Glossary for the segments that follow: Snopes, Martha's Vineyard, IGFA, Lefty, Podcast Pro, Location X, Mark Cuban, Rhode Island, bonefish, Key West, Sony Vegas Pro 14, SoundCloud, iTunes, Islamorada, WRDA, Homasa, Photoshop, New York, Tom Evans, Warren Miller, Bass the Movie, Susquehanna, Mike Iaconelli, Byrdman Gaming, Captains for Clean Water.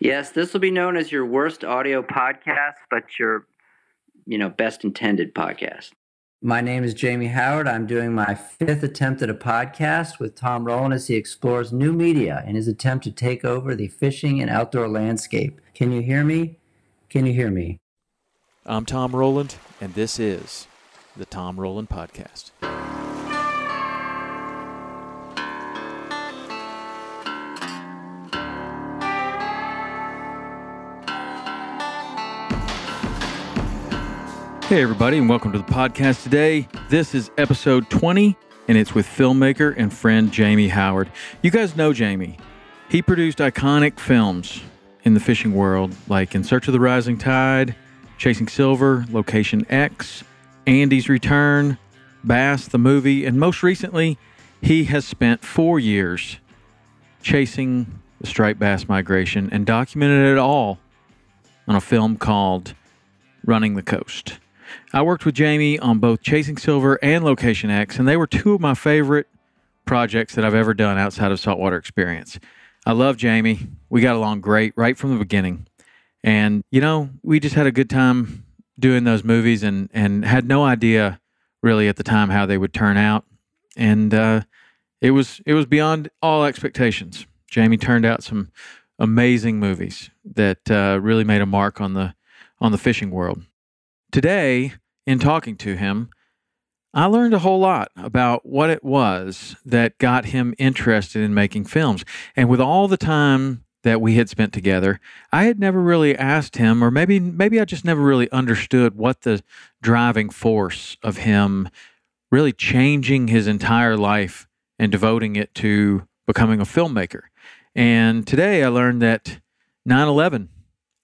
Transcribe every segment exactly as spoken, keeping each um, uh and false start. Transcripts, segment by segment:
Yes, this will be known as your worst audio podcast, but your, you know, best intended podcast. My name is Jamie Howard. I'm doing my fifth attempt at a podcast with Tom Rowland as he explores new media in his attempt to take over the fishing and outdoor landscape. Can you hear me? Can you hear me? I'm Tom Rowland, and this is the Tom Rowland Podcast. Hey everybody, and welcome to the podcast today. This is episode twenty, and it's with filmmaker and friend Jamie Howard. You guys know Jamie. He produced iconic films in the fishing world, like In Search of the Rising Tide, Chasing Silver, Location X, Andy's Return, Bass the Movie, and most recently, he has spent four years chasing the striped bass migration and documented it all on a film called Running the Coast. I worked with Jamie on both Chasing Silver and Location X, and they were two of my favorite projects that I've ever done outside of Saltwater Experience. I love Jamie. We got along great right from the beginning. And, you know, we just had a good time doing those movies and, and had no idea really at the time how they would turn out. And uh, it was it was beyond all expectations. Jamie turned out some amazing movies that uh, really made a mark on the on the fishing world. Today, in talking to him, I learned a whole lot about what it was that got him interested in making films. And with all the time that we had spent together, I had never really asked him, or maybe maybe I just never really understood what the driving force of him really changing his entire life and devoting it to becoming a filmmaker. And today I learned that nine eleven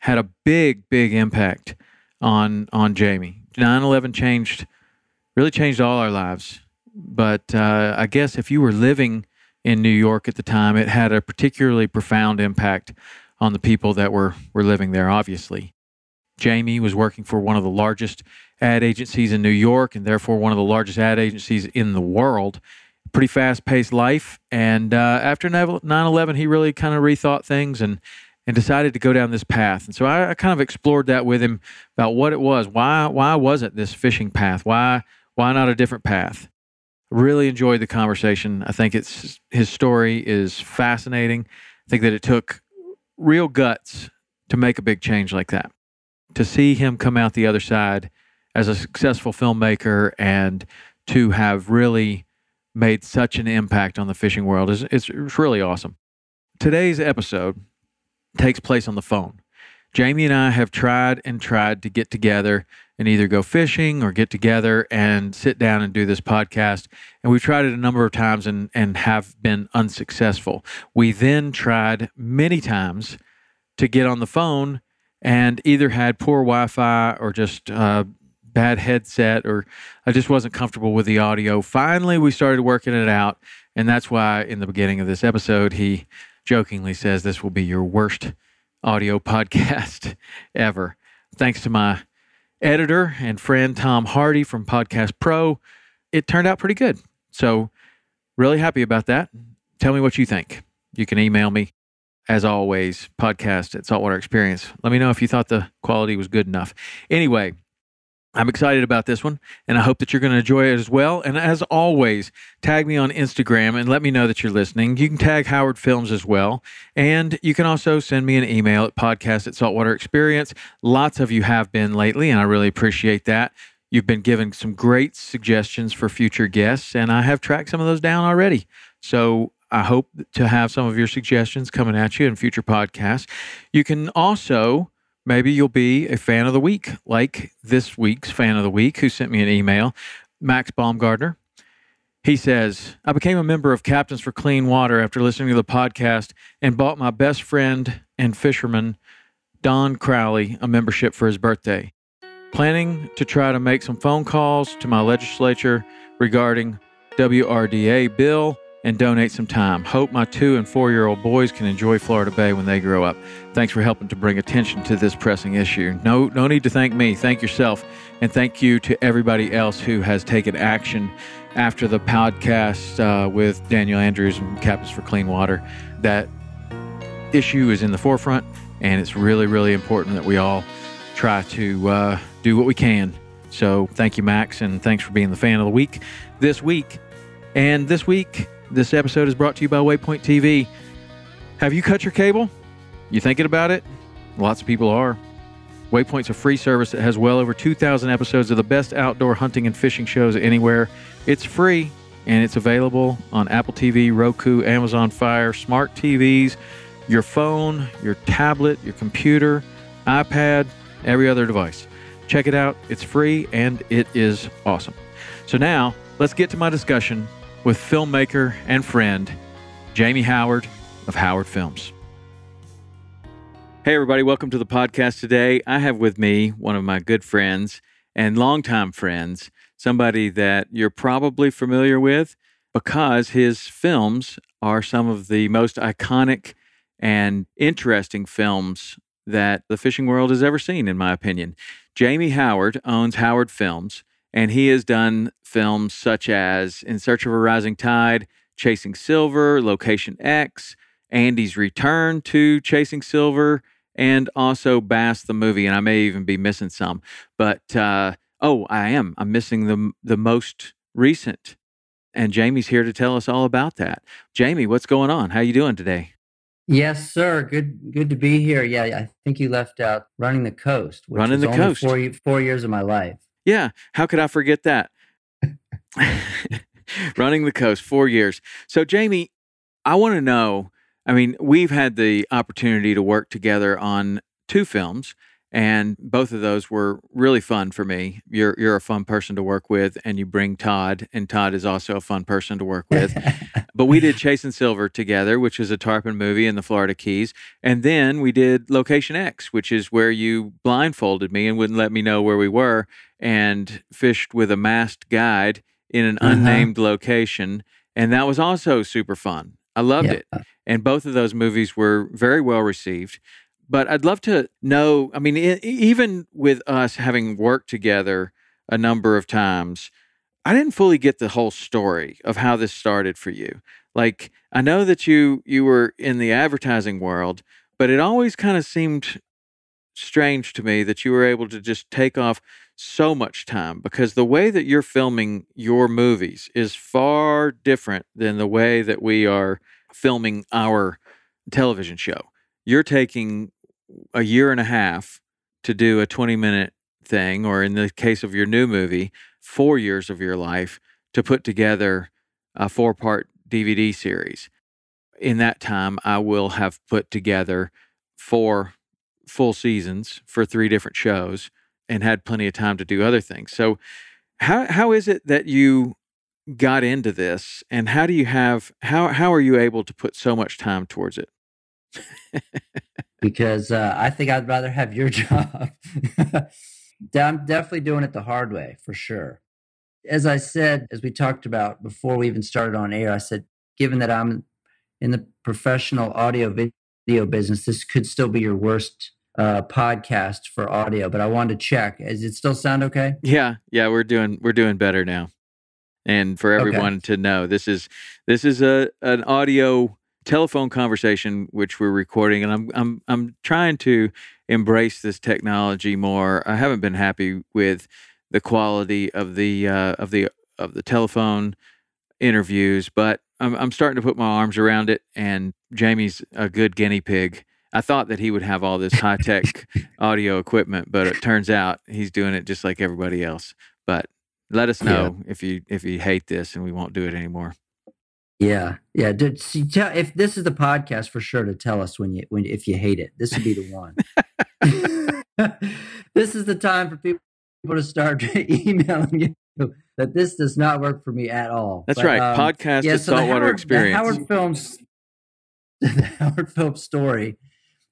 had a big, big impact on on Jamie. nine eleven changed, really changed all our lives. But uh, I guess if you were living in New York at the time, it had a particularly profound impact on the people that were, were living there, obviously. Jamie was working for one of the largest ad agencies in New York, and therefore one of the largest ad agencies in the world. Pretty fast-paced life. And uh, after nine eleven, he really kind of rethought things and and decided to go down this path. And so I, I kind of explored that with him about what it was. Why why wasn't this fishing path? Why why not a different path? I really enjoyed the conversation. I think it's his story is fascinating. I think that it took real guts to make a big change like that. To see him come out the other side as a successful filmmaker and to have really made such an impact on the fishing world is it's, it's really awesome. Today's episode takes place on the phone. Jamie and I have tried and tried to get together and either go fishing or get together and sit down and do this podcast. And we've tried it a number of times and, and have been unsuccessful. We then tried many times to get on the phone and either had poor Wi-Fi or just uh, bad headset, or I just wasn't comfortable with the audio. Finally, we started working it out. And that's why in the beginning of this episode, he jokingly says this will be your worst audio podcast ever. Thanks to my editor and friend Tom Hardy from Podcast Pro, it turned out pretty good. So really happy about that. Tell me what you think. You can email me, as always, podcast at Saltwater Experience. Let me know if you thought the quality was good enough. Anyway, I'm excited about this one, and I hope that you're going to enjoy it as well. And as always, tag me on Instagram and let me know that you're listening. You can tag Howard Films as well. And you can also send me an email at podcast at Saltwater Experience. Lots of you have been lately, and I really appreciate that. You've been giving some great suggestions for future guests, and I have tracked some of those down already. So I hope to have some of your suggestions coming at you in future podcasts. You can also... maybe you'll be a fan of the week, like this week's fan of the week who sent me an email, Max Baumgartner. He says, I became a member of Captains for Clean Water after listening to the podcast and bought my best friend and fisherman, Don Crowley, a membership for his birthday. Planning to try to make some phone calls to my legislature regarding W R D A bill and donate some time. Hope my two and four-year-old boys can enjoy Florida Bay when they grow up. Thanks for helping to bring attention to this pressing issue. No, no need to thank me. Thank yourself. And thank you to everybody else who has taken action after the podcast uh, with Daniel Andrews and Captains for Clean Water, that issue is in the forefront, and it's really, really important that we all try to uh, do what we can. So thank you, Max, and thanks for being the fan of the week this week. And this week, this episode is brought to you by Waypoint T V. Have you cut your cable? You thinking about it? Lots of people are. Waypoint's a free service that has well over two thousand episodes of the best outdoor hunting and fishing shows anywhere. It's free, and it's available on Apple T V, Roku, Amazon Fire, smart T Vs, your phone, your tablet, your computer, iPad, every other device. Check it out. It's free, and it is awesome. So now, let's get to my discussion with filmmaker and friend, Jamie Howard of Howard Films. Hey, everybody. Welcome to the podcast today. I have with me one of my good friends and longtime friends, somebody that you're probably familiar with because his films are some of the most iconic and interesting films that the fishing world has ever seen, in my opinion. Jamie Howard owns Howard Films, and he has done films such as In Search of a Rising Tide, Chasing Silver, Location X, Andy's Return to Chasing Silver, and also Bass the Movie, and I may even be missing some. But, uh, oh, I am. I'm missing the, the most recent, and Jamie's here to tell us all about that. Jamie, what's going on? How you doing today? Yes, sir. Good good to be here. Yeah, I think you left out Running the Coast, which Running the Coast. Four, four years of my life. Yeah, how could I forget that? Running the Coast, four years. So, Jamie, I want to know, I mean, we've had the opportunity to work together on two films, and both of those were really fun for me. You're you're a fun person to work with, and you bring Todd, and Todd is also a fun person to work with. But we did Chasing Silver together, which is a tarpon movie in the Florida Keys, and then we did Location X, which is where you blindfolded me and wouldn't let me know where we were, and fished with a masked guide in an uh-huh. unnamed location, and that was also super fun. I loved yeah. it, and both of those movies were very well received. But I'd love to know, I mean, it, even with us having worked together a number of times, I didn't fully get the whole story of how this started for you. Like, I know that you you were in the advertising world, but it always kind of seemed strange to me that you were able to just take off so much time, because the way that you're filming your movies is far different than the way that we are filming our television show. You're taking a year and a half to do a twenty-minute thing, or in the case of your new movie, four years of your life to put together a four-part D V D series. In that time, I will have put together four full seasons for three different shows and had plenty of time to do other things. So how how is it that you got into this, and how do you have, how, how are you able to put so much time towards it? Because uh, I think I'd rather have your job. I'm definitely doing it the hard way, for sure. As I said, as we talked about before we even started on air, I said, given that I'm in the professional audio video business, this could still be your worst uh, podcast for audio, but I wanted to check. Does it still sound okay? Yeah. Yeah. We're doing, we're doing better now. And for everyone okay. to know, this is, this is a, an audio telephone conversation which we're recording, and I'm I'm I'm trying to embrace this technology more. I haven't been happy with the quality of the uh, of the of the telephone interviews, but I'm I'm starting to put my arms around it. And Jamie's a good guinea pig. I thought that he would have all this high tech audio equipment, but it turns out he's doing it just like everybody else. But let us know yeah. if you if you hate this, and we won't do it anymore. Yeah, yeah. Dude, see, tell, if this is the podcast, for sure to tell us when you when if you hate it. This would be the one. This is the time for people to start emailing you that this does not work for me at all. That's but, right. Um, podcast yeah, at so Saltwater Howard, Experience. The Howard Films, the Howard Films story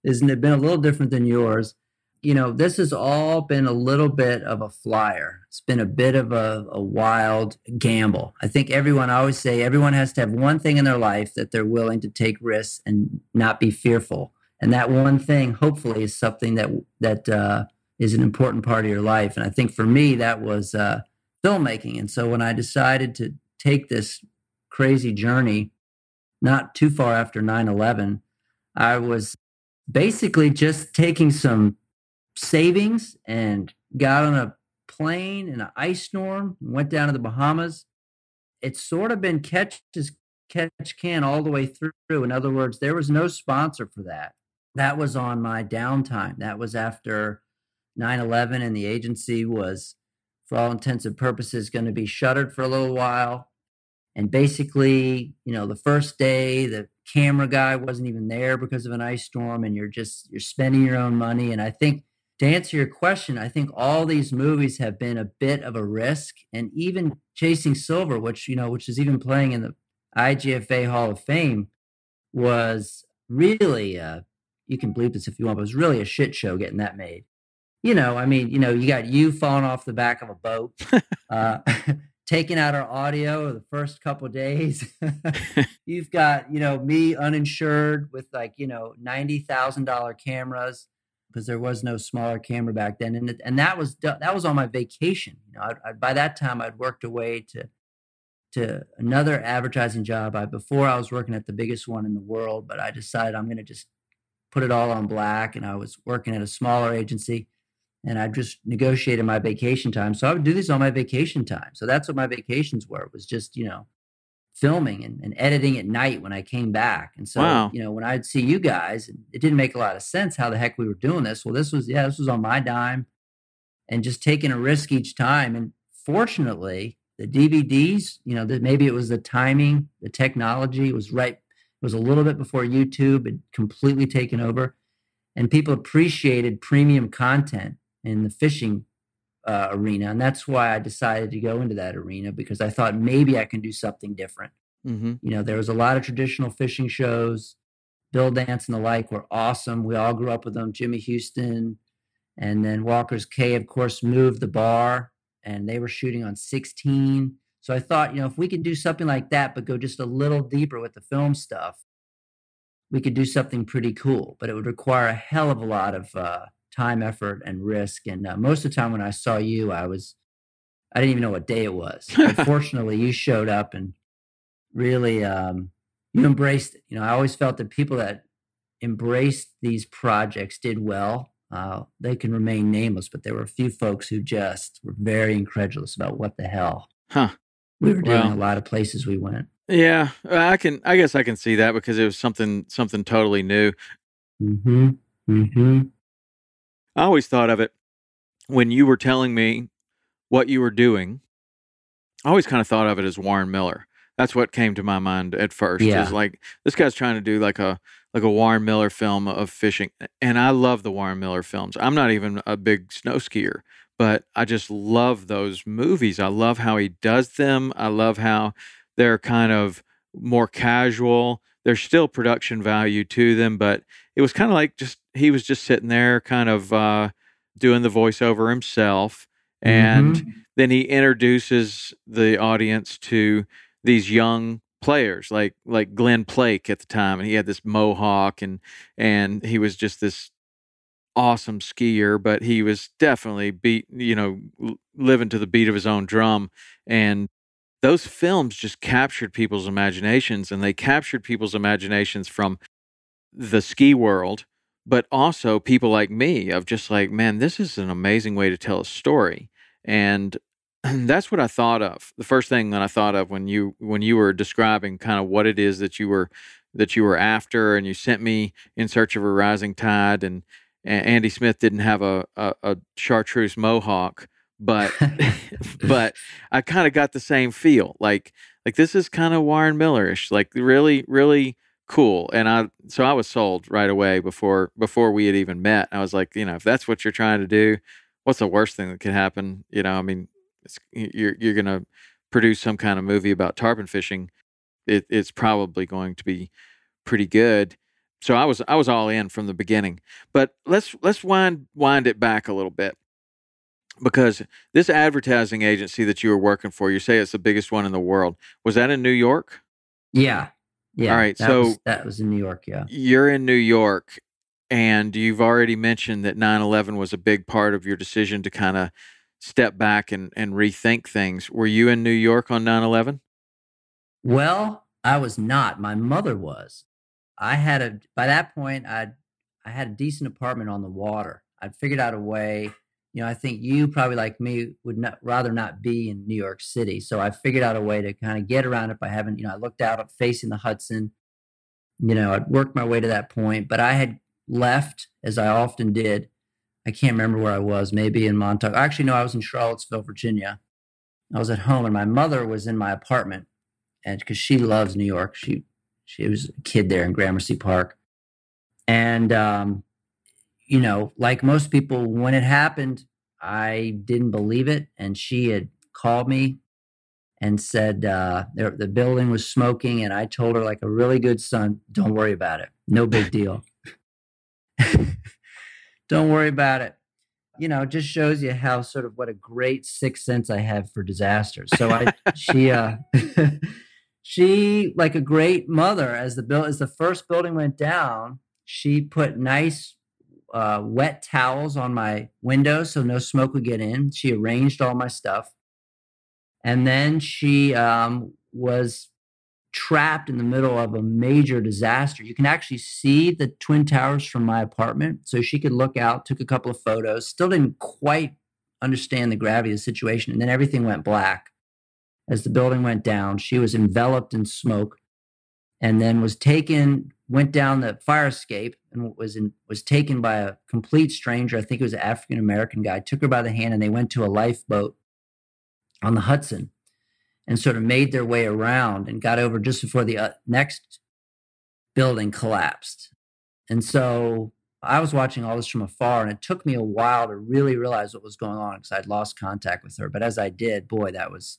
has been a little different than yours. You know, this has all been a little bit of a flyer. It's been a bit of a, a wild gamble. I think everyone, I always say, everyone has to have one thing in their life that they're willing to take risks and not be fearful. And that one thing, hopefully, is something that that uh, is an important part of your life. And I think for me, that was uh, filmmaking. And so when I decided to take this crazy journey, not too far after nine eleven, I was basically just taking some savings and got on a plane in an ice storm, went down to the Bahamas. It's sort of been catch as catch can all the way through. In other words, there was no sponsor for that. That was on my downtime. That was after nine eleven, and the agency was, for all intents and purposes, going to be shuttered for a little while. And basically, you know, the first day, the camera guy wasn't even there because of an ice storm, and you're just, you're spending your own money. And I think, to answer your question, I think all these movies have been a bit of a risk, and even Chasing Silver, which, you know, which is even playing in the I G F A Hall of Fame, was really, uh, you can bleep this if you want, but it was really a shit show getting that made. You know, I mean, you know, you got you falling off the back of a boat, uh, taking out our audio the first couple of days. You've got, you know, me uninsured with like, you know, ninety thousand dollars cameras, because there was no smaller camera back then. And and that was that was on my vacation. You know, I, I, by that time, I'd worked away to to another advertising job. I, before I was working at the biggest one in the world, but I decided I'm going to just put it all on black. And I was working at a smaller agency, and I just negotiated my vacation time. So I would do this on my vacation time. So that's what my vacations were. It was just, you know, filming and, and editing at night when I came back. And so, wow. You know, when I'd see you guys, it didn't make a lot of sense how the heck we were doing this. Well, this was, yeah, this was on my dime and just taking a risk each time. And fortunately, the D V Ds, you know, that maybe it was the timing, the technology was right. It was a little bit before YouTube had completely taken over, and people appreciated premium content in the fishing Uh, arena. And that's why I decided to go into that arena, because I thought maybe I can do something different. Mm-hmm. You know, there was a lot of traditional fishing shows. Bill Dance and the like were awesome. We all grew up with them. Jimmy Houston, and then Walker's K, of course, moved the bar, and they were shooting on sixteen. So I thought, you know, if we could do something like that, but go just a little deeper with the film stuff, we could do something pretty cool, but it would require a hell of a lot of, uh, time, effort, and risk. And uh, most of the time when I saw you, I was, I didn't even know what day it was. Unfortunately, you showed up and really, um, you embraced it. You know, I always felt that people that embraced these projects did well. Uh, they can remain nameless, but there were a few folks who just were very incredulous about what the hell huh. we were doing well, a lot of places we went. Yeah, I can, I guess I can see that, because it was something, something totally new. Mm-hmm. Mm-hmm. I always thought of it when you were telling me what you were doing. I always kind of thought of it as Warren Miller. That's what came to my mind at first. Yeah. Is like, this guy's trying to do like a like a Warren Miller film of fishing. And I love the Warren Miller films. I'm not even a big snow skier, but I just love those movies. I love how he does them. I love how they're kind of more casual. There's still production value to them, but it was kind of like just, he was just sitting there kind of uh, doing the voiceover himself. And mm-hmm. then he introduces the audience to these young players, like like Glenn Plake at the time. And he had this mohawk, and and he was just this awesome skier, but he was definitely beat, you know, living to the beat of his own drum. And those films just captured people's imaginations, and they captured people's imaginations from the ski world, but also people like me, of just like, man, this is an amazing way to tell a story. And that's what I thought of. The first thing that I thought of when you when you were describing kind of what it is that you were that you were after, and you sent me In Search of a Rising Tide, and, and Andy Smith didn't have a, a, a chartreuse mohawk. But, but I kind of got the same feel. Like, like this is kind of Warren Miller-ish. Like, really, really cool. And I, so I was sold right away before before we had even met. I was like, you know, if that's what you're trying to do, what's the worst thing that could happen? You know, I mean, it's, you're you're gonna produce some kind of movie about tarpon fishing. It, it's probably going to be pretty good. So I was I was all in from the beginning. But let's let's wind wind it back a little bit. Because this advertising agency that you were working for, you say it's the biggest one in the world. Was that in New York? Yeah. Yeah. All right. That so was, that was in New York. Yeah. You're in New York, and you've already mentioned that nine eleven was a big part of your decision to kind of step back and, and rethink things. Were you in New York on nine eleven? Well, I was not. My mother was. I had a, by that point, I I had a decent apartment on the water. I'd figured out a way, you know, I think you probably like me would not, rather not be in New York City. So I figured out a way to kind of get around it by having, you know, I looked out facing the Hudson, you know, I'd worked my way to that point, but I had left, as I often did. I can't remember where I was, maybe in Montauk. Actually, no, I was in Charlottesville, Virginia. I was at home and my mother was in my apartment, and because she loves New York. She she was a kid there in Gramercy Park. And, um, you know, like most people, when it happened, I didn't believe it. And she had called me and said uh, the building was smoking. And I told her, like a really good son, don't worry about it. No big deal. Don't worry about it. You know, it just shows you how sort of what a great sixth sense I have for disasters. So I, she, uh, she, like a great mother, as the build, as the first building went down, she put nice uh, wet towels on my windows so no smoke would get in. She arranged all my stuff. And then she um, was trapped in the middle of a major disaster. You can actually see the Twin Towers from my apartment. So she could look out, took a couple of photos, still didn't quite understand the gravity of the situation. And then everything went black. As the building went down, she was enveloped in smoke and then was taken, went down the fire escape and was in, was taken by a complete stranger. I think it was an African-American guy, took her by the hand and they went to a lifeboat on the Hudson and sort of made their way around and got over just before the uh, next building collapsed. And so I was watching all this from afar, and it took me a while to really realize what was going on because I'd lost contact with her. But as I did, boy, that was,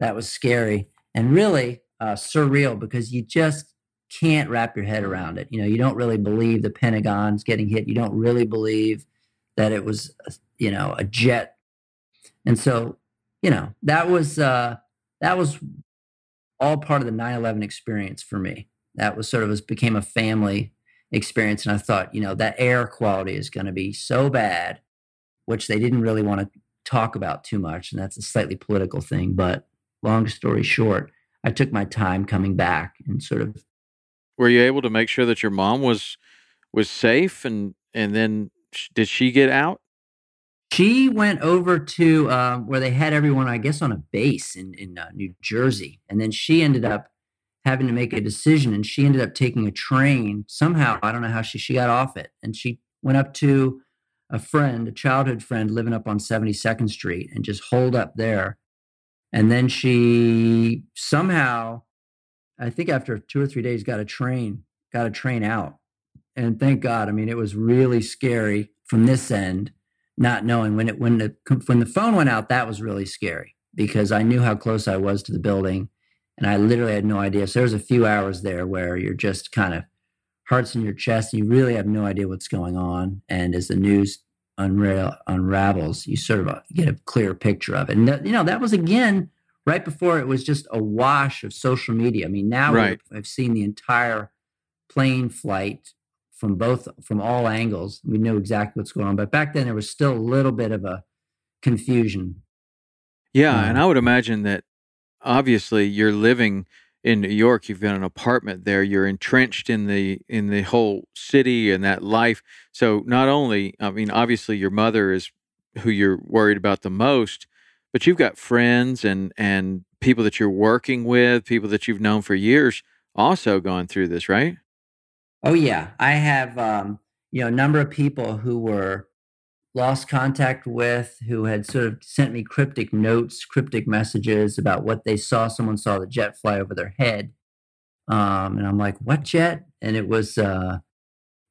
that was scary and really uh, surreal because you just can't wrap your head around it. You know, you don't really believe the Pentagon's getting hit. You don't really believe that it was, you know, a jet. And so, you know, that was, uh, that was all part of the nine eleven experience for me. That was sort of, was, became a family experience. And I thought, you know, that air quality is going to be so bad, which they didn't really want to talk about too much. And that's a slightly political thing, but long story short, I took my time coming back and sort of. Were you able to make sure that your mom was, was safe? And, and then sh- did she get out? She went over to uh, where they had everyone, I guess, on a base in, in uh, New Jersey. And then she ended up having to make a decision, and she ended up taking a train somehow. I don't know how she, she got off it. And she went up to a friend, a childhood friend living up on seventy-second Street and just holed up there. And then she somehow, I think after two or three days, got a train, got a train out. And thank God. I mean, it was really scary from this end, not knowing when it, when the, when the phone went out, that was really scary because I knew how close I was to the building and I literally had no idea. So there was a few hours there where you're just kind of heart's in your chest and you really have no idea what's going on. And as the news unra- unravels, you sort of get a clear picture of it. And that, you know, that was again, right before it was just a wash of social media. I mean, now right. I've seen the entire plane flight from both, from all angles. We know exactly what's going on. But back then there was still a little bit of a confusion. Yeah. Um, and I would imagine that obviously you're living in New York. You've got an apartment there. You're entrenched in the, in the whole city and that life. So not only, I mean, obviously your mother is who you're worried about the most, but you've got friends and, and people that you're working with, people that you've known for years also gone through this, right? Oh, yeah. I have, um, you know, a number of people who were lost contact with, who had sort of sent me cryptic notes, cryptic messages about what they saw. Someone saw the jet fly over their head. Um, and I'm like, what jet? And it was, uh,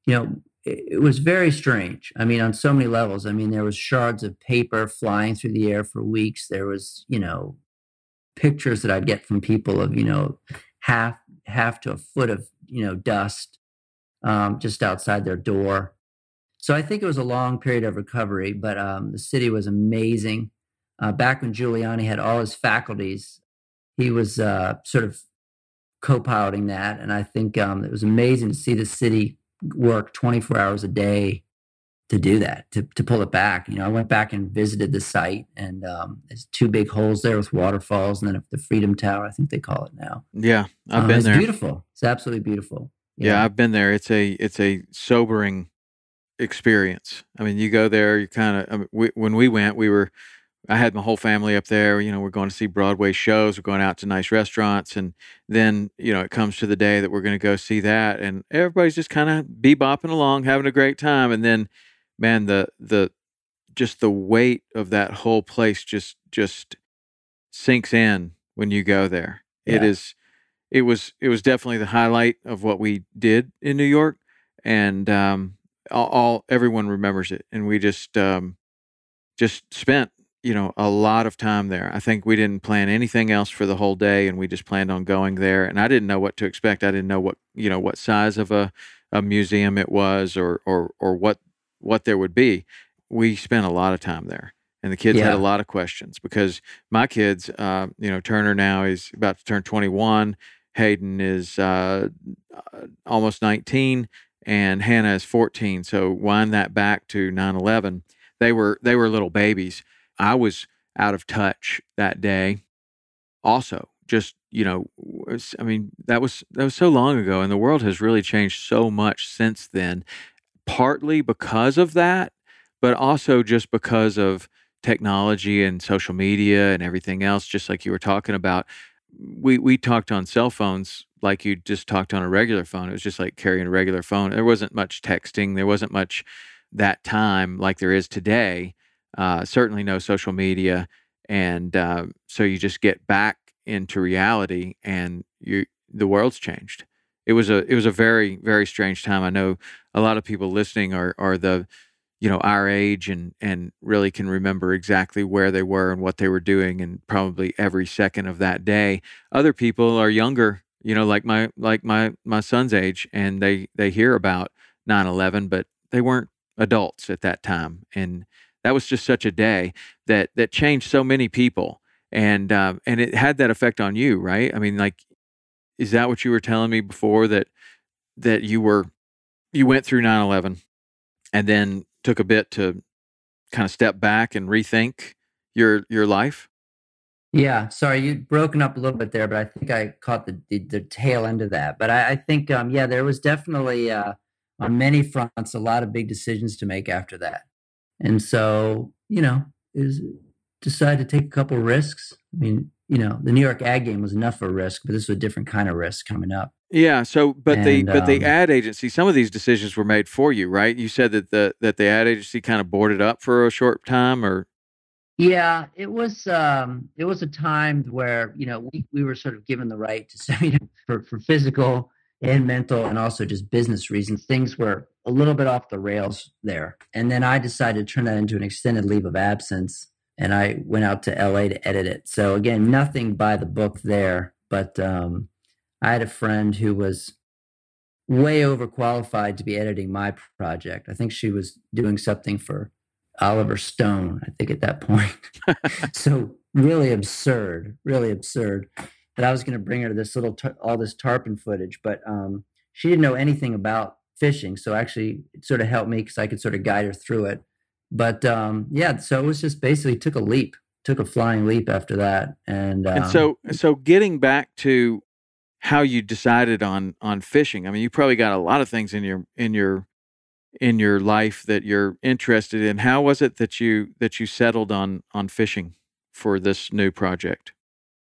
you know, it was very strange. I mean, on so many levels. I mean, there was shards of paper flying through the air for weeks. There was, you know, pictures that I'd get from people of, you know, half, half to a foot of, you know, dust um, just outside their door. So I think it was a long period of recovery, but um, the city was amazing. Uh, back when Giuliani had all his faculties, he was uh, sort of co-piloting that. And I think um, it was amazing to see the city work twenty-four hours a day to do that, to to pull it back. You know, I went back and visited the site, and um, there's two big holes there with waterfalls, and then the Freedom Tower, I think they call it now. Yeah, I've um, been it's there. It's beautiful. It's absolutely beautiful. Yeah, know? I've been there. It's a it's a sobering experience. I mean, you go there, you kind of. I mean, we, when we went, we were. I had my whole family up there. You know, we're going to see Broadway shows. We're going out to nice restaurants, and then you know it comes to the day that we're going to go see that, and everybody's just kind of bebopping along, having a great time, and then. Man, the the just the weight of that whole place just just sinks in when you go there. Yeah. It is, it was it was definitely the highlight of what we did in New York, and um, all, all everyone remembers it. And we just um, just spent you know a lot of time there. I think we didn't plan anything else for the whole day, and we just planned on going there. And I didn't know what to expect. I didn't know what you know what size of a, a museum it was, or or or what. what there would be. We spent a lot of time there, and the kids yeah. had a lot of questions, because my kids, uh, you know, Turner now is about to turn twenty-one. Hayden is uh, almost nineteen, and Hannah is fourteen. So wind that back to nine eleven. They were, they were little babies. I was out of touch that day. Also just, you know, I mean, that was, that was so long ago, and the world has really changed so much since then. Partly because of that, but also just because of technology and social media and everything else, just like you were talking about. We we talked on cell phones like you just talked on a regular phone. It was just like carrying a regular phone. There wasn't much texting. There wasn't much that time like there is today. Uh, certainly no social media. And uh, so you just get back into reality, and you the world's changed. It was a it was a very, very strange time. I know a lot of people listening are are the you know our age, and and really can remember exactly where they were and what they were doing, and probably every second of that day. Other people are younger, you know, like my like my my son's age, and they they hear about nine eleven, but they weren't adults at that time, and that was just such a day that that changed so many people, and um, and it had that effect on you, right? I mean, like. Is that what you were telling me before, that that you were you went through nine eleven and then took a bit to kind of step back and rethink your your life? Yeah, sorry, you'd broken up a little bit there, but I think I caught the the, the tail end of that. But I, I think um, yeah, there was definitely uh, on many fronts a lot of big decisions to make after that, and so you know, is decide to take a couple risks. I mean. You know, the New York ad game was enough for risk, but this was a different kind of risk coming up. Yeah. So, but and, the but um, the ad agency, some of these decisions were made for you, right? You said that the that the ad agency kind of boarded up for a short time, or yeah, it was um, it was a time where you know we we were sort of given the right to say, you know, for for physical and mental and also just business reasons, things were a little bit off the rails there, and then I decided to turn that into an extended leave of absence. And I went out to L A to edit it. So again, nothing by the book there, but um, I had a friend who was way overqualified to be editing my project. I think she was doing something for Oliver Stone, I think at that point. So really absurd, really absurd that I was going to bring her to this little, tar- all this tarpon footage, but um, she didn't know anything about fishing. So actually it sort of helped me because I could sort of guide her through it. But um, yeah, so it was just basically took a leap, took a flying leap after that, and um, and so so getting back to how you decided on on fishing. I mean, you probably got a lot of things in your in your in your life that you're interested in. How was it that you that you settled on on fishing for this new project?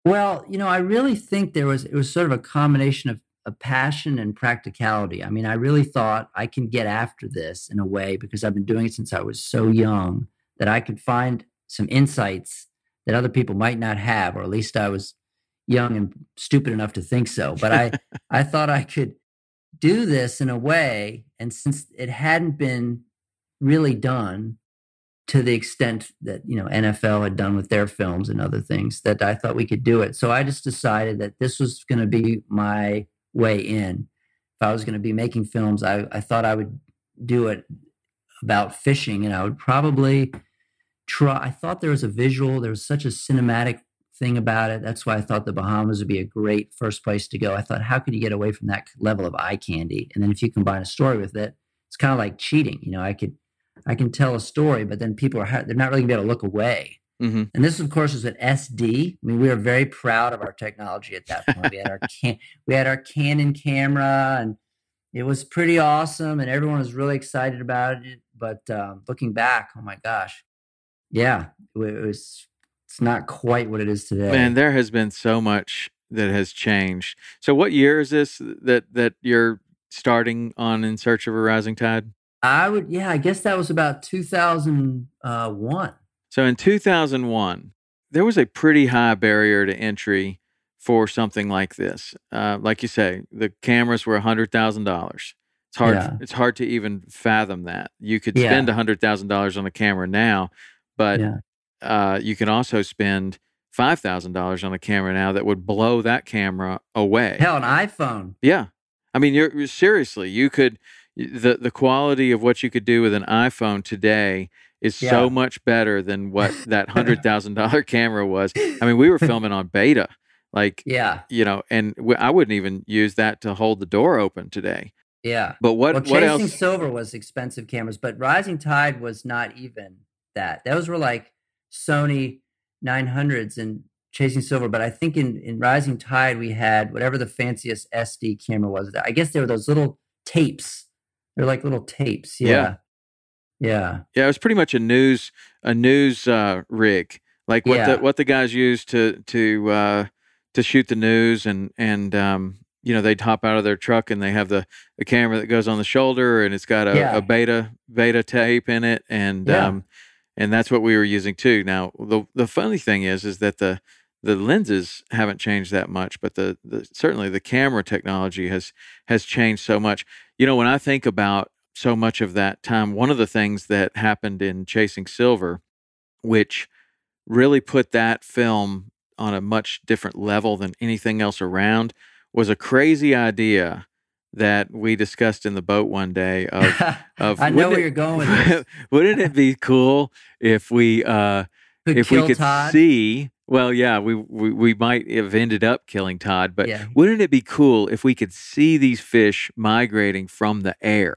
Well, you know, I really think there was it was sort of a combination of. of passion and practicality. I mean, I really thought I can get after this in a way because I've been doing it since I was so young that I could find some insights that other people might not have, or at least I was young and stupid enough to think so. But I, I thought I could do this in a way. And since it hadn't been really done to the extent that, you know, N F L had done with their films and other things, that I thought we could do it. So I just decided that this was going to be my way in. If I was going to be making films, I, I thought I would do it about fishing, and I would probably try. I thought there was a visual, there was such a cinematic thing about it. That's why I thought the Bahamas would be a great first place to go. I thought, how can you get away from that level of eye candy? And then if you combine a story with it, it's kind of like cheating. You know, I could, I can tell a story, but then people are, they're not really gonna be able to look away. Mm-hmm. And this, of course, is an S D. I mean, we were very proud of our technology at that point. We had our can- we had our Canon camera, and it was pretty awesome, and everyone was really excited about it. But uh, looking back, oh my gosh, yeah, it was. It's not quite what it is today. Man, there has been so much that has changed. So, what year is this that that you're starting on In Search of a Rising Tide? I would, yeah, I guess that was about two thousand one. So in two thousand one, there was a pretty high barrier to entry for something like this. Uh, like you say, the cameras were one hundred thousand dollars. It's hard. Yeah. It's hard to even fathom that. You could yeah. spend one hundred thousand dollars on a camera now, but yeah. uh, you can also spend five thousand dollars on a camera now that would blow that camera away. Hell, an iPhone. Yeah. I mean, you're, you're seriously, you could, the, the quality of what you could do with an iPhone today is yeah. so much better than what that one hundred thousand dollars camera was. I mean, we were filming on beta, like, yeah, you know, and w I wouldn't even use that to hold the door open today. Yeah. But what, well, what else? Chasing Silver was expensive cameras, but Rising Tide was not even that. Those were like Sony nine hundreds and Chasing Silver. But I think in, in Rising Tide, we had whatever the fanciest S D camera was. I guess they were those little tapes. They're like little tapes. Yeah. yeah. Yeah, yeah, it was pretty much a news a news uh, rig, like what yeah. the what the guys used to to uh, to shoot the news, and and um, you know, they'd hop out of their truck and they have the a camera that goes on the shoulder, and it's got a, yeah. a beta beta tape in it, and yeah. um, and that's what we were using too. Now the the funny thing is is that the the lenses haven't changed that much, but the, the certainly the camera technology has has changed so much. You know, when I think about so much of that time, one of the things that happened in Chasing Silver, which really put that film on a much different level than anything else around, was a crazy idea that we discussed in the boat one day of, of I know where it, you're going with this. Wouldn't it be cool if we uh could if we could Todd? see well yeah we, we we might have ended up killing Todd, but yeah. wouldn't it be cool if we could see these fish migrating from the air?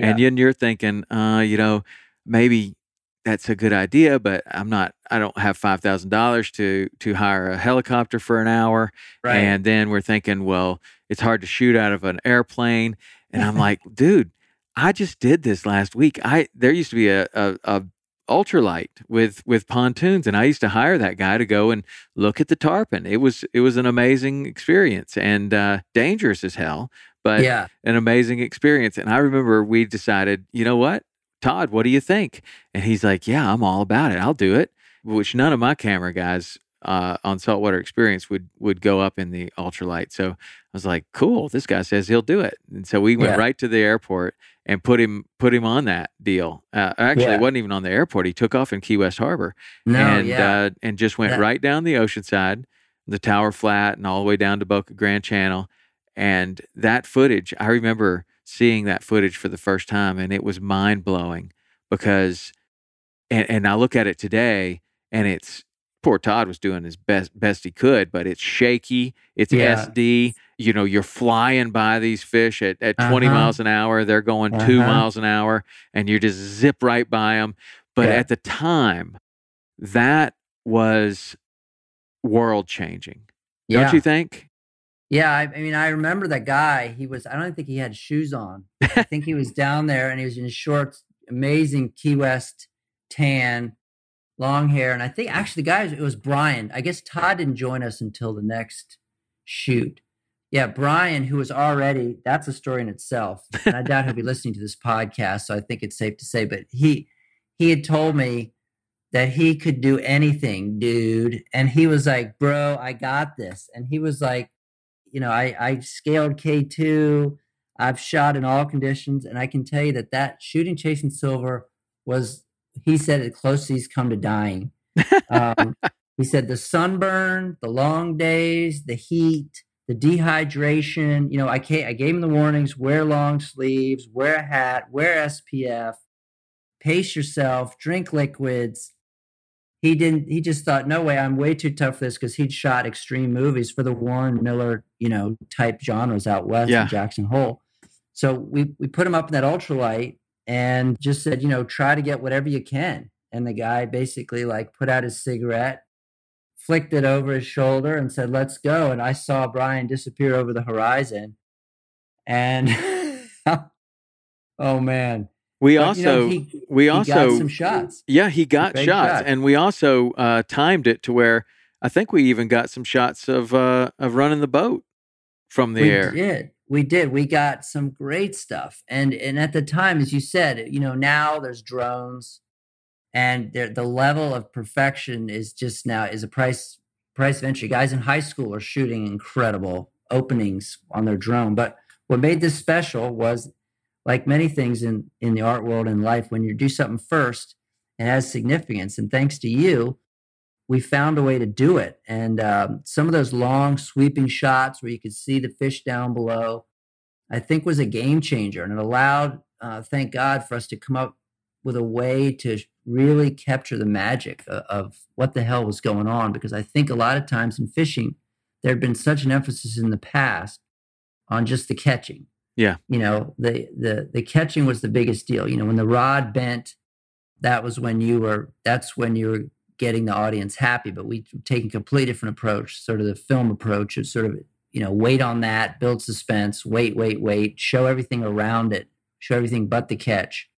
Yeah. And then you're thinking, uh, you know, maybe that's a good idea, but I'm not, I don't have five thousand dollars to, to hire a helicopter for an hour. Right. And then we're thinking, well, it's hard to shoot out of an airplane. And I'm like, dude, I just did this last week. I, there used to be a, a, a ultralight with, with pontoons. And I used to hire that guy to go and look at the tarpon. It was, it was an amazing experience, and uh, dangerous as hell, but yeah. an amazing experience. And I remember we decided, you know what, Todd, what do you think? And he's like, yeah, I'm all about it. I'll do it. Which none of my camera guys uh, on Saltwater Experience would, would go up in the ultralight. So I was like, cool, this guy says he'll do it. And so we went yeah. right to the airport and put him, put him on that deal. Uh, actually, yeah. it wasn't even on the airport. He took off in Key West Harbor no, and, yeah. uh, and just went yeah. right down the ocean side, the Tower Flat, and all the way down to Boca Grande Channel. And that footage, I remember seeing that footage for the first time, and it was mind blowing because, and, and I look at it today, and it's, poor Todd was doing his best, best he could, but it's shaky, it's yeah. S D, you know, you're flying by these fish at, at uh-huh. twenty miles an hour, they're going uh-huh. two miles an hour, and you just zip right by them. But yeah. at the time, that was world changing. Yeah. Don't you think? Yeah, I, I mean, I remember that guy. He was, I don't think he had shoes on. I think he was down there and he was in shorts, amazing Key West tan, long hair. And I think actually the guy, it was Brian. I guess Todd didn't join us until the next shoot. Yeah, Brian, who was already, that's a story in itself. And I doubt he'll be listening to this podcast, so I think it's safe to say, but he he had told me that he could do anything, dude. And he was like, bro, I got this. And he was like, you know, I, I scaled K two, I've shot in all conditions, and I can tell you that that shooting Chasing Silver was, he said, the closest he's come to dying. Um, he said the sunburn, the long days, the heat, the dehydration. You know, I, can't, I gave him the warnings, wear long sleeves, wear a hat, wear S P F, pace yourself, drink liquids. He didn't, he just thought, no way, I'm way too tough for this, because he'd shot extreme movies for the Warren Miller, you know, type genres out west yeah. in Jackson Hole. So we, we put him up in that ultralight and just said, you know, try to get whatever you can. And the guy basically like put out his cigarette, flicked it over his shoulder and said, let's go. And I saw Brian disappear over the horizon. And oh, man. We but, also, you know, he, we he also got some shots. Yeah, he got shots. Shot. And we also uh, timed it to where I think we even got some shots of uh, of running the boat from the we air. We did. We did. We got some great stuff. And and at the time, as you said, you know, now there's drones and the level of perfection is just now is a price price of entry. Guys in high school are shooting incredible openings on their drone. But what made this special was, like many things in, in the art world and life, when you do something first, it has significance. And thanks to you, we found a way to do it. And um, some of those long sweeping shots where you could see the fish down below, I think was a game changer. And it allowed, uh, thank God, for us to come up with a way to really capture the magic of, of what the hell was going on. Because I think a lot of times in fishing, there had been such an emphasis in the past on just the catching. Yeah. You know, the, the, the catching was the biggest deal. You know, when the rod bent, that was when you were, that's when you were getting the audience happy, but we take a completely different approach, sort of the film approach of sort of, you know, wait on that, build suspense, wait, wait, wait, show everything around it, show everything but the catch.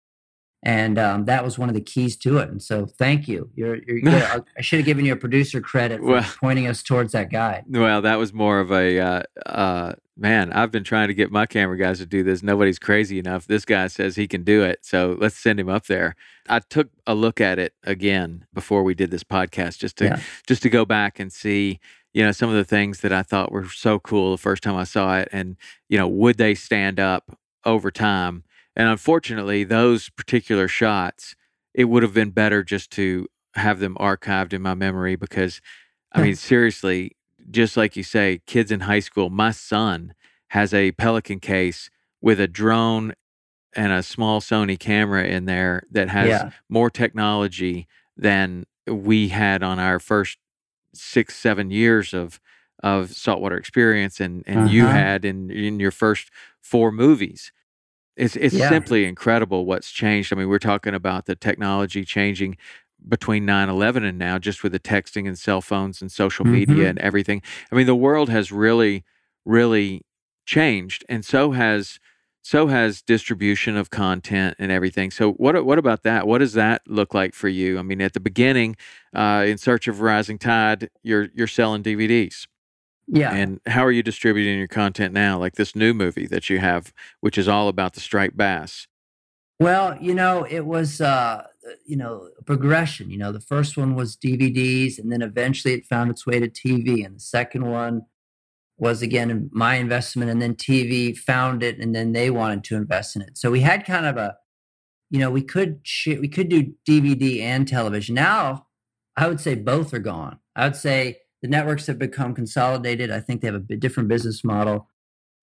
And um, that was one of the keys to it. And so thank you. You're, you're, you're I should have given you a producer credit for well, pointing us towards that guy. Well, that was more of a, uh, uh, man, I've been trying to get my camera guys to do this. Nobody's crazy enough. This guy says he can do it. So let's send him up there. I took a look at it again before we did this podcast, just to, yeah. just to go back and see, you know, some of the things that I thought were so cool the first time I saw it. And, you know, would they stand up over time? And unfortunately, those particular shots, it would have been better just to have them archived in my memory because, I mean, seriously, just like you say, kids in high school, my son has a Pelican case with a drone and a small Sony camera in there that has yeah. more technology than we had on our first six, seven years of of Saltwater Experience and, and uh-huh. you had in, in your first four movies. It's it's yeah. simply incredible what's changed. I mean, we're talking about the technology changing between nine eleven and now, just with the texting and cell phones and social mm-hmm. media and everything. I mean, the world has really, really changed, and so has so has distribution of content and everything. So, what what about that? What does that look like for you? I mean, at the beginning, uh, In Search of Rising Tide, you're you're selling D V Ds. Yeah. And how are you distributing your content now? Like this new movie that you have, which is all about the striped bass. Well, you know, it was, uh, you know, a progression. You know, the first one was D V Ds and then eventually it found its way to T V. And the second one was, again, my investment, and then T V found it and then they wanted to invest in it. So we had kind of a, you know, we could, sh- we could do D V D and television. Now I would say both are gone. I would say, the networks have become consolidated. I think they have a bit different business model.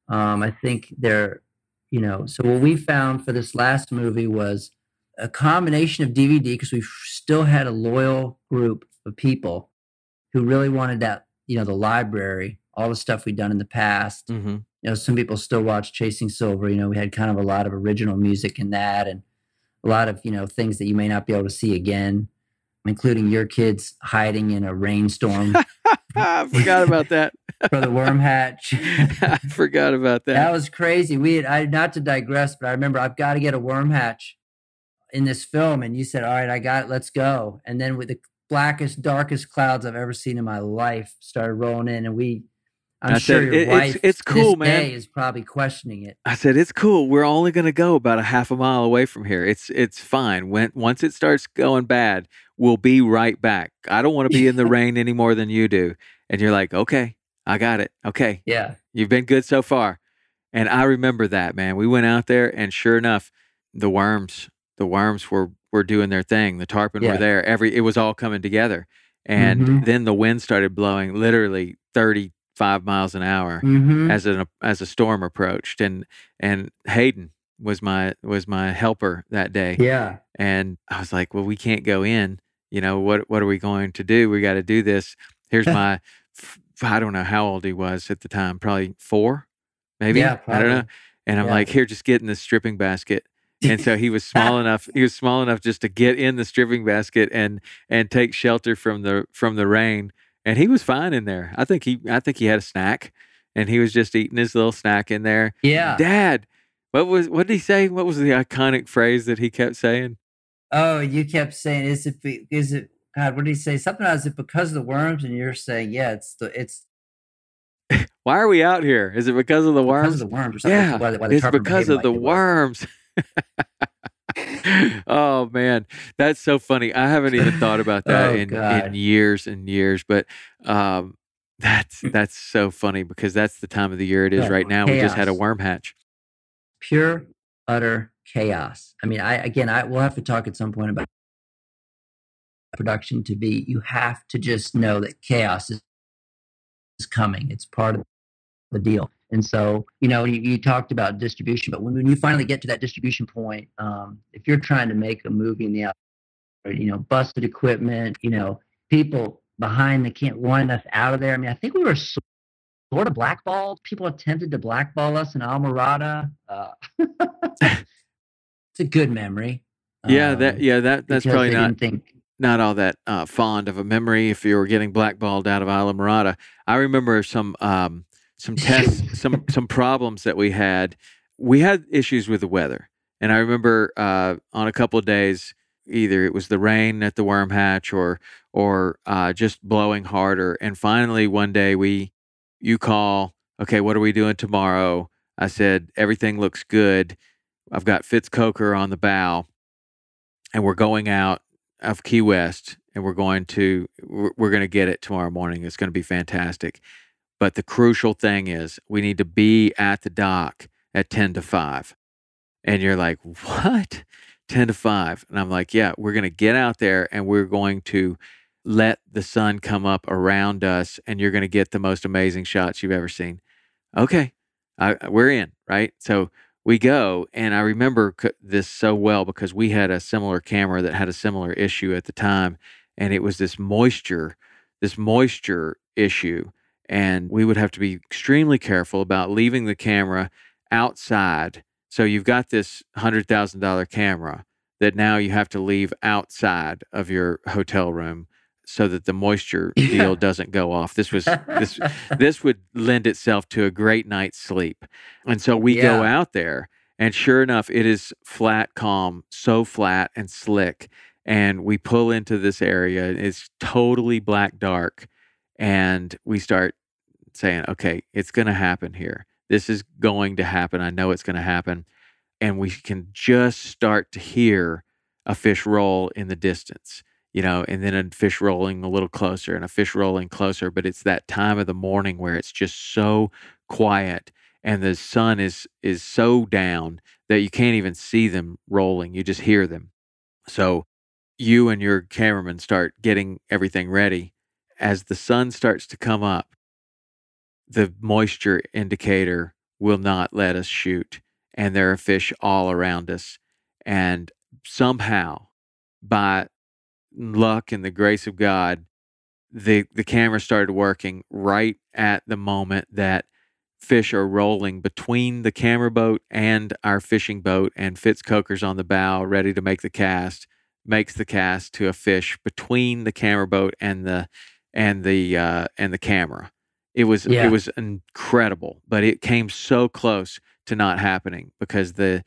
Um, I think they're, you know, so what we found for this last movie was a combination of D V D, because we still had a loyal group of people who really wanted that, you know, the library, all the stuff we'd done in the past. Mm-hmm. You know, some people still watch Chasing Silver. You know, we had kind of a lot of original music in that and a lot of, you know, things that you may not be able to see again, including your kids hiding in a rainstorm. I forgot about that. For the worm hatch. I forgot about that. That was crazy. We had, I, not to digress, but I remember I've got to get a worm hatch in this film. And you said, all right, I got it. Let's go. And then with the blackest, darkest clouds I've ever seen in my life started rolling in. And we, I'm I sure said, your it, wife it's, it's cool, this man. Day is probably questioning it. I said, it's cool. We're only going to go about a half a mile away from here. It's, it's fine. When, once it starts going bad, we'll be right back. I don't want to be in the rain any more than you do. And you're like, okay, I got it. Okay. Yeah. You've been good so far. And I remember that, man. We went out there and sure enough, the worms, the worms were, were doing their thing. The tarpon yeah. were there. Every, it was all coming together. And mm-hmm. then the wind started blowing literally thirty, five miles an hour mm-hmm. as an as a storm approached, and and Hayden was my was my helper that day. Yeah, and I was like, well, we can't go in. You know what? What are we going to do? We got to do this. Here's my I don't know how old he was at the time, probably four, maybe. Yeah, probably. I don't know. And I'm yeah. like, here, just get in this stripping basket And so he was small enough, he was small enough just to get in the stripping basket and, and take shelter from the, from the rain. And he was fine in there. I think he, I think he had a snack and he was just eating his little snack in there. Yeah. Dad, what was, what did he say? What was the iconic phrase that he kept saying? Oh, you kept saying, is it, is it, God, what did he say? Something like, is it because of the worms? And you're saying, yeah, it's the, it's, why are we out here? Is it because of the worms? Because of the worms or something. Yeah, why, why it's because of like the worms. Oh, man. That's so funny. I haven't even thought about that oh, in, in years and years. But um, that's that's so funny because that's the time of the year it is yeah, right now. Chaos. We just had a worm hatch. Pure, utter chaos. I mean, I again, I we'll have to talk at some point about production to be. You have to just know that chaos is is coming. It's part of the deal. And so, you know, you, you talked about distribution, but when, when you finally get to that distribution point, um, if you're trying to make a movie in the out, you know, busted equipment, you know, people behind the camera wanting us out of there. I mean, I think we were sort of blackballed. People attempted to blackball us in Islamorada. Uh, it's a good memory. Yeah, um, that, yeah, that, that's probably not... Think, Not all that uh, fond of a memory if you were getting blackballed out of Islamorada. I remember some um, some tests, some some problems that we had. We had issues with the weather, and I remember uh, on a couple of days, either it was the rain at the worm hatch or or uh, just blowing harder. And finally, one day we, you call, okay, what are we doing tomorrow? I said everything looks good. I've got Fitz Coker on the bow, and we're going out of Key West, and we're going to we're going to get it tomorrow morning. It's going to be fantastic. But the crucial thing is we need to be at the dock at ten to five. And you're like, what? ten to five? And I'm like, yeah, we're going to get out there and we're going to let the sun come up around us and you're going to get the most amazing shots you've ever seen. Okay, I, we're in, right? So we go, and I remember this so well because we had a similar camera that had a similar issue at the time, and it was this moisture, this moisture issue, and we would have to be extremely careful about leaving the camera outside. So you've got this one hundred thousand dollar camera that now you have to leave outside of your hotel room so that the moisture yeah. deal doesn't go off. This was this this would lend itself to a great night's sleep. And so we yeah. go out there, and sure enough, it is flat calm, so flat and slick. And we pull into this area. It's totally black dark. And we start saying, okay, it's going to happen here. This is going to happen. I know it's going to happen. And we can just start to hear a fish roll in the distance. You know, and then a fish rolling a little closer and a fish rolling closer. But it's that time of the morning where it's just so quiet and the sun is is so down that you can't even see them rolling. You just hear them. So you and your cameraman start getting everything ready. As the sun starts to come up, the moisture indicator will not let us shoot. And there are fish all around us. And somehow, by luck and the grace of God, the the camera started working right at the moment that fish are rolling between the camera boat and our fishing boat, and Fitz Coker's on the bow ready to make the cast, makes the cast to a fish between the camera boat and the and the uh and the camera. It was yeah. it was incredible, but it came so close to not happening because the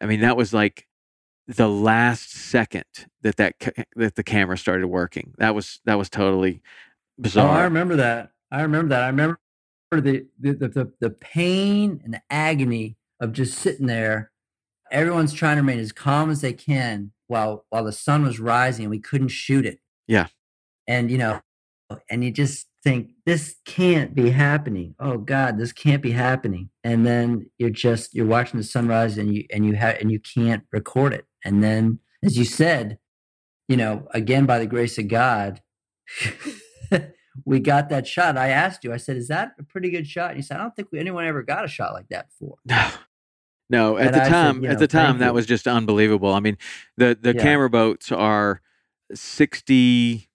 I mean that was like the last second that that that the camera started working. That was that was totally bizarre. Oh, I remember that. I remember that. I remember the the the, the pain and the agony of just sitting there. Everyone's trying to remain as calm as they can while while the sun was rising and we couldn't shoot it. Yeah. And you know, and you just think, this can't be happening. Oh God, this can't be happening. And then you're just you're watching the sunrise and you and you have and you can't record it. And then, as you said, you know, again, by the grace of God, we got that shot. I asked you, I said, is that a pretty good shot? And you said, I don't think we, anyone ever got a shot like that before. No, no. At and the I time, said, you know, at the time, that you. was just unbelievable. I mean, the, the yeah. camera boats are sixty,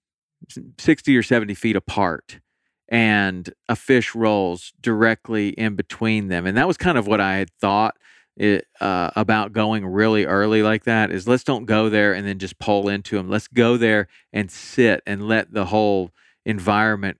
sixty or seventy feet apart, and a fish rolls directly in between them. And that was kind of what I had thought it, uh, about going really early like that is let's don't go there and then just pull into them. Let's go there and sit and let the whole environment,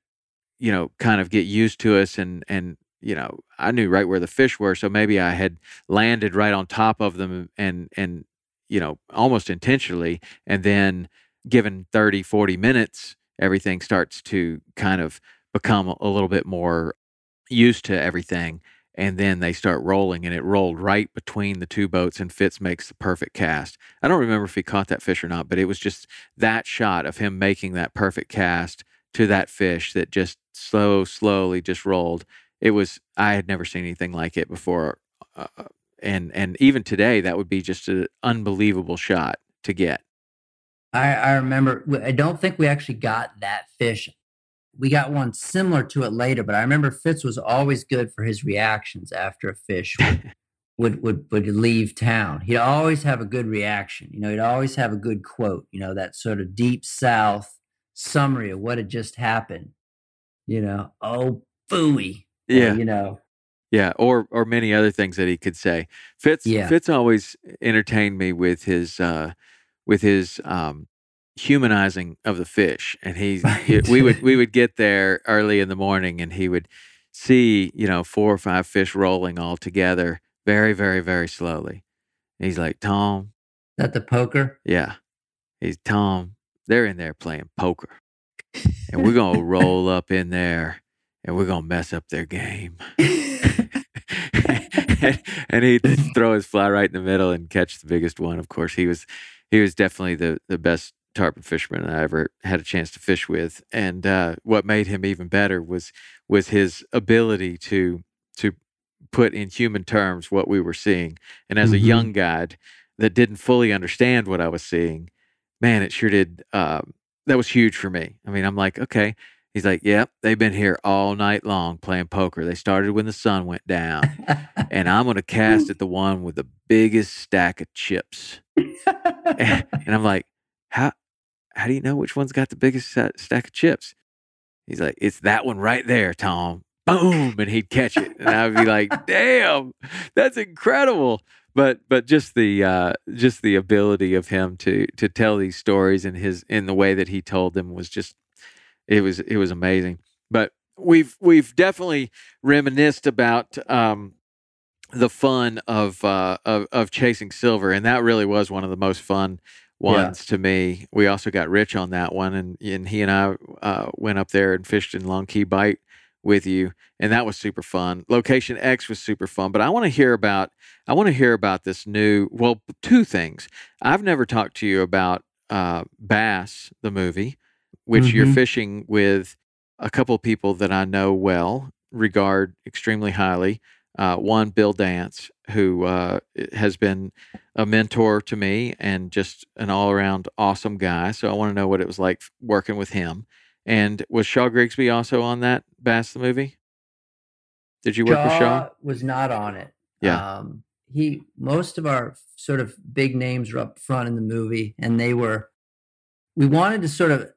you know, kind of get used to us. And, and, you know, I knew right where the fish were. So maybe I had landed right on top of them and, and, you know, almost intentionally. And then given thirty, forty minutes, everything starts to kind of become a little bit more used to everything. And then they start rolling, and it rolled right between the two boats, and Fitz makes the perfect cast. I don't remember if he caught that fish or not, but it was just that shot of him making that perfect cast to that fish that just slow, slowly just rolled. It was, I had never seen anything like it before. Uh, and, and even today, that would be just an unbelievable shot to get. I, I remember, I don't think we actually got that fish. We got one similar to it later, but I remember Fitz was always good for his reactions after a fish would, would, would, would leave town. He'd always have a good reaction. You know, he'd always have a good quote, you know, that sort of deep South summary of what had just happened. You know, oh, phooey. Yeah. Or, you know. Yeah. Or, or many other things that he could say. Fitz, yeah. Fitz always entertained me with his, uh, with his, um, humanizing of the fish. And he, he we would we would get there early in the morning, and he would see, you know, four or five fish rolling all together very, very, very slowly. And he's like, Tom. Is that the poker? Yeah. He's, Tom, they're in there playing poker. And we're gonna roll up in there, and we're gonna mess up their game. and, and he'd throw his fly right in the middle and catch the biggest one. Of course, he was he was definitely the the best tarpon fisherman I ever had a chance to fish with. And uh, what made him even better was was his ability to to put in human terms what we were seeing. And as mm-hmm. a young guide that didn't fully understand what I was seeing, man, it sure did. Uh, that was huge for me. I mean, I'm like, okay. He's like, yep, they've been here all night long playing poker. They started when the sun went down. And I'm going to cast at the one with the biggest stack of chips. and, and I'm like, how, How do you know which one's got the biggest stack of chips? He's like, it's that one right there, Tom. Boom. And he'd catch it. And I'd be like, damn, that's incredible. But, but just the, uh, just the ability of him to, to tell these stories and his, in the way that he told them was just, it was, it was amazing. But we've, we've definitely reminisced about, um, the fun of, uh, of, of Chasing Silver. And that really was one of the most fun ones yeah. to me. We also got Rich on that one, and and he and I uh, went up there and fished in Long Key Bight with you, and that was super fun. Location X was super fun, but I want to hear about I want to hear about this new. Well, two things. I've never talked to you about uh, Bass the Movie, which mm-hmm. you're fishing with a couple people that I know well, regard extremely highly. Uh, one, Bill Dance, who uh, has been a mentor to me and just an all-around awesome guy. So I want to know what it was like working with him. And was Shaw Grigsby also on that Bass the Movie? Did you work Shaw with Shaw? Shaw was not on it. Yeah. Um, he, most of our sort of big names were up front in the movie, and they were, we wanted to sort of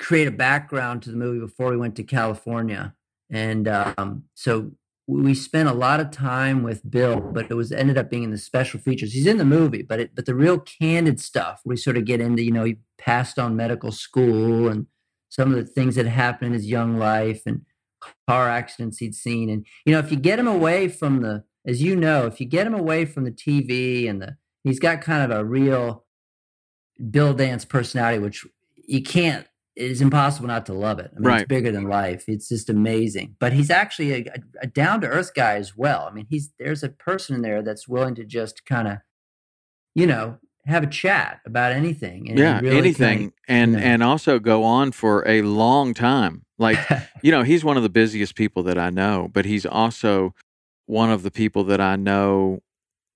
create a background to the movie before we went to California. And um, so we spent a lot of time with Bill, but it was ended up being in the special features. He's in the movie, but it, but the real candid stuff, we sort of get into, you know, he passed on medical school and some of the things that happened in his young life and car accidents he'd seen. And, you know, if you get him away from the, as you know, if you get him away from the T V and the, he's got kind of a real Bill Dance personality, which you can't, it's impossible not to love it. I mean, right. It's bigger than life. It's just amazing. But he's actually a, a, a down-to-earth guy as well. I mean, he's there's a person in there that's willing to just kind of, you know, have a chat about anything. And yeah, really anything. Kinda, and you know. And also go on for a long time. Like, you know, he's one of the busiest people that I know, but he's also one of the people that I know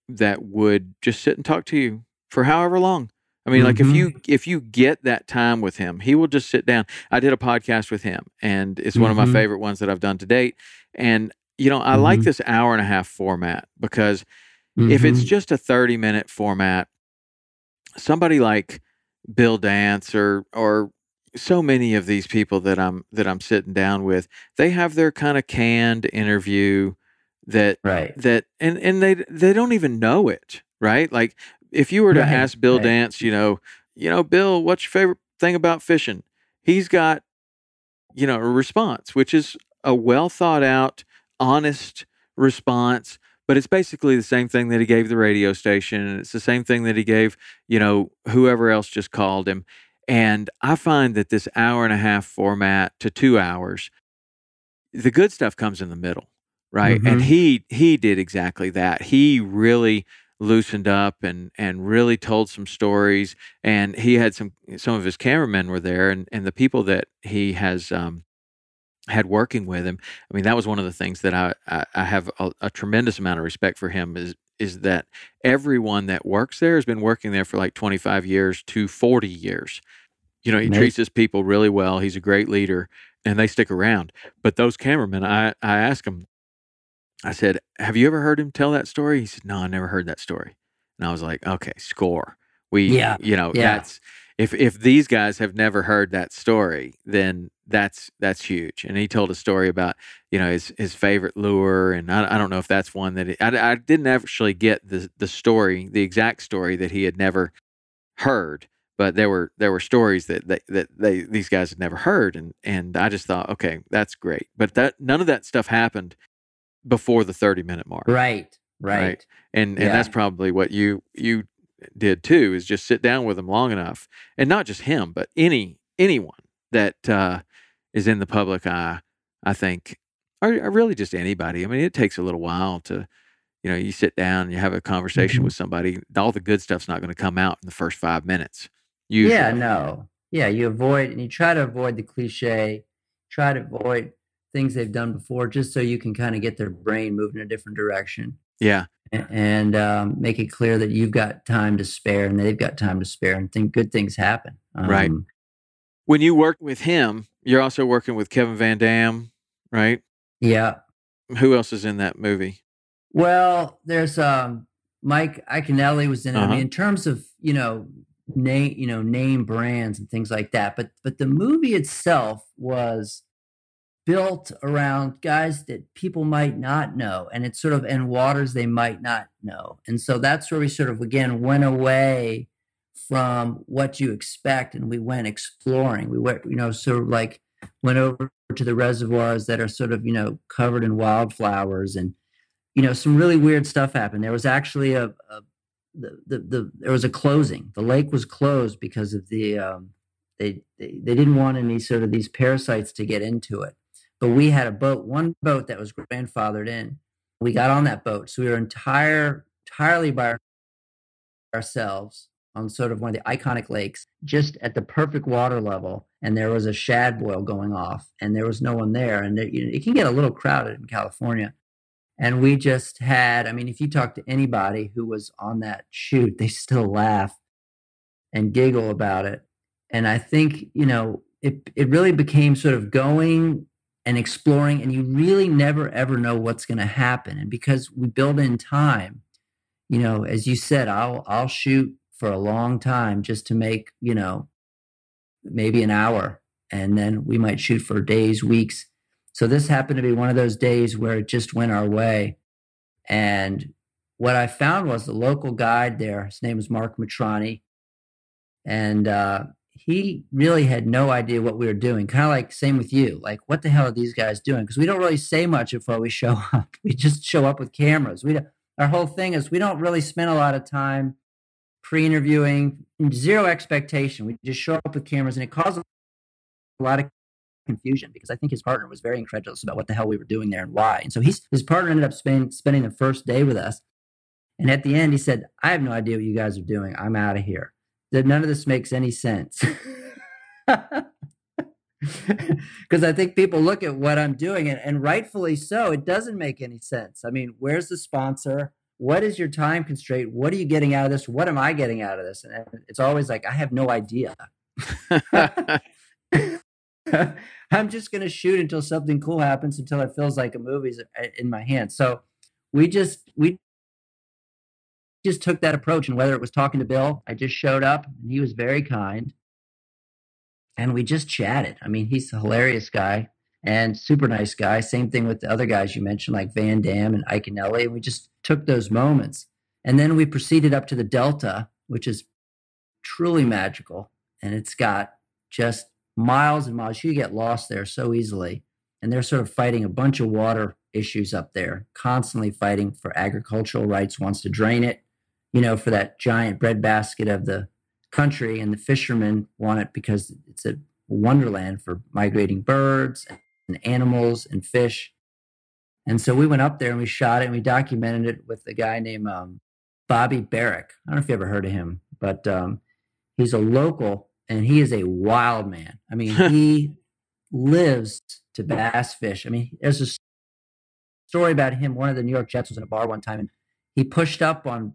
that would just sit and talk to you for however long. I mean, like mm-hmm. if you if you get that time with him, he will just sit down. I did a podcast with him, and it's mm-hmm. one of my favorite ones that I've done to date. And, you know, I mm-hmm. like this hour and a half format because mm-hmm. if it's just a thirty-minute format, somebody like Bill Dance or or so many of these people that I'm that I'm sitting down with, they have their kind of canned interview that, right. that, and, and they, they don't even know it. Right. Like if you were to right. ask Bill right. Dance, you know, you know, Bill, what's your favorite thing about fishing? He's got, you know, a response, which is a well thought out, honest response, but it's basically the same thing that he gave the radio station. And it's the same thing that he gave, you know, whoever else just called him. And I find that this hour and a half format to two hours, the good stuff comes in the middle, right? Mm-hmm. And he he did exactly that. He really loosened up and and really told some stories. And he had some some of his cameramen were there, and and the people that he has um, had working with him. I mean, that was one of the things that I I, I have a, a tremendous amount of respect for him is. is that everyone that works there has been working there for like twenty-five years to forty years. You know, he nice. treats his people really well. He's a great leader and they stick around. But those cameramen, I, I asked him, I said, have you ever heard him tell that story? He said, no, I never heard that story. And I was like, okay, score. We, yeah. you know, yeah. that's, if, if these guys have never heard that story, then that's, that's huge. And he told a story about, you know, his, his favorite lure. And I, I don't know if that's one that it, I, I didn't actually get the, the story, the exact story that he had never heard, but there were, there were stories that, that, that they, these guys had never heard. And, and I just thought, okay, that's great. But that, none of that stuff happened before the thirty minute mark. Right. Right. right? And, yeah. and that's probably what you, you did too, is just sit down with him long enough, and not just him, but any, anyone that, uh, is in the public eye, I think, or, or really just anybody. I mean, it takes a little while to, you know, you sit down and you have a conversation with somebody. All the good stuff's not going to come out in the first five minutes. Usually. Yeah, no. Yeah, you avoid, and you try to avoid the cliche, try to avoid things they've done before, just so you can kind of get their brain moving in a different direction. Yeah. And, and um, make it clear that you've got time to spare and they've got time to spare, and think good things happen. Um, right. When you work with him, you're also working with Kevin Van Dam, right? Yeah. Who else is in that movie? Well, there's um, Mike Iaconelli was in it. Uh-huh. I mean, in terms of, you know, name, you know, name brands and things like that. But but the movie itself was built around guys that people might not know, and it's sort of in waters they might not know. And so that's where we sort of, again, went away from what you expect, and we went exploring. We went, you know, sort of like went over to the reservoirs that are sort of, you know, covered in wildflowers, and, you know, some really weird stuff happened. There was actually a, a the, the the there was a closing. The lake was closed because of the um, they, they they didn't want any sort of these parasites to get into it. But we had a boat, one boat that was grandfathered in. We got on that boat, so we were entire entirely by ourselves on sort of one of the iconic lakes, just at the perfect water level. And there was a shad boil going off and there was no one there. And it, you know, it can get a little crowded in California. And we just had, I mean, if you talk to anybody who was on that shoot, they still laugh and giggle about it. And I think, you know, it, it really became sort of going and exploring, and you really never, ever know what's going to happen. And because we build in time, you know, as you said, I'll, I'll shoot for a long time just to make, you know, maybe an hour, and then we might shoot for days, weeks. So this happened to be one of those days where it just went our way. And what I found was the local guide there, his name was Mark Matrani. And uh, he really had no idea what we were doing. Kind of like same with you, like, what the hell are these guys doing? Because we don't really say much before we show up. We just show up with cameras. We don't, our whole thing is we don't really spend a lot of time pre-interviewing, zero expectation. We just show up with cameras, and it caused a lot of confusion because I think his partner was very incredulous about what the hell we were doing there and why. And so he's, his partner ended up spend, spending the first day with us. And at the end, he said, I have no idea what you guys are doing. I'm out of here. That none of this makes any sense. Because I think people look at what I'm doing, and, and rightfully so, it doesn't make any sense. I mean, where's the sponsor? What is your time constraint? What are you getting out of this? What am I getting out of this? And it's always like, I have no idea. I'm just going to shoot until something cool happens, until it feels like a movie's in my hand. So we just, we just took that approach. And whether it was talking to Bill, I just showed up and he was very kind. And we just chatted. I mean, he's a hilarious guy. and super nice guy. Same thing with the other guys you mentioned, like Van Dam and Iaconelli. And we just took those moments. And then we proceeded up to the Delta, which is truly magical. And it's got just miles and miles. You get lost there so easily. And they're sort of fighting a bunch of water issues up there, constantly fighting for agricultural rights, wants to drain it, you know, for that giant breadbasket of the country. And the fishermen want it because it's a wonderland for migrating birds and animals and fish. And so we went up there and we shot it and we documented it with a guy named um, Bobby Barrick. I don't know if you ever heard of him, but um, he's a local and he is a wild man. I mean, he lives to bass fish. I mean, there's a story about him. One of the New York Jets was in a bar one time and he pushed up on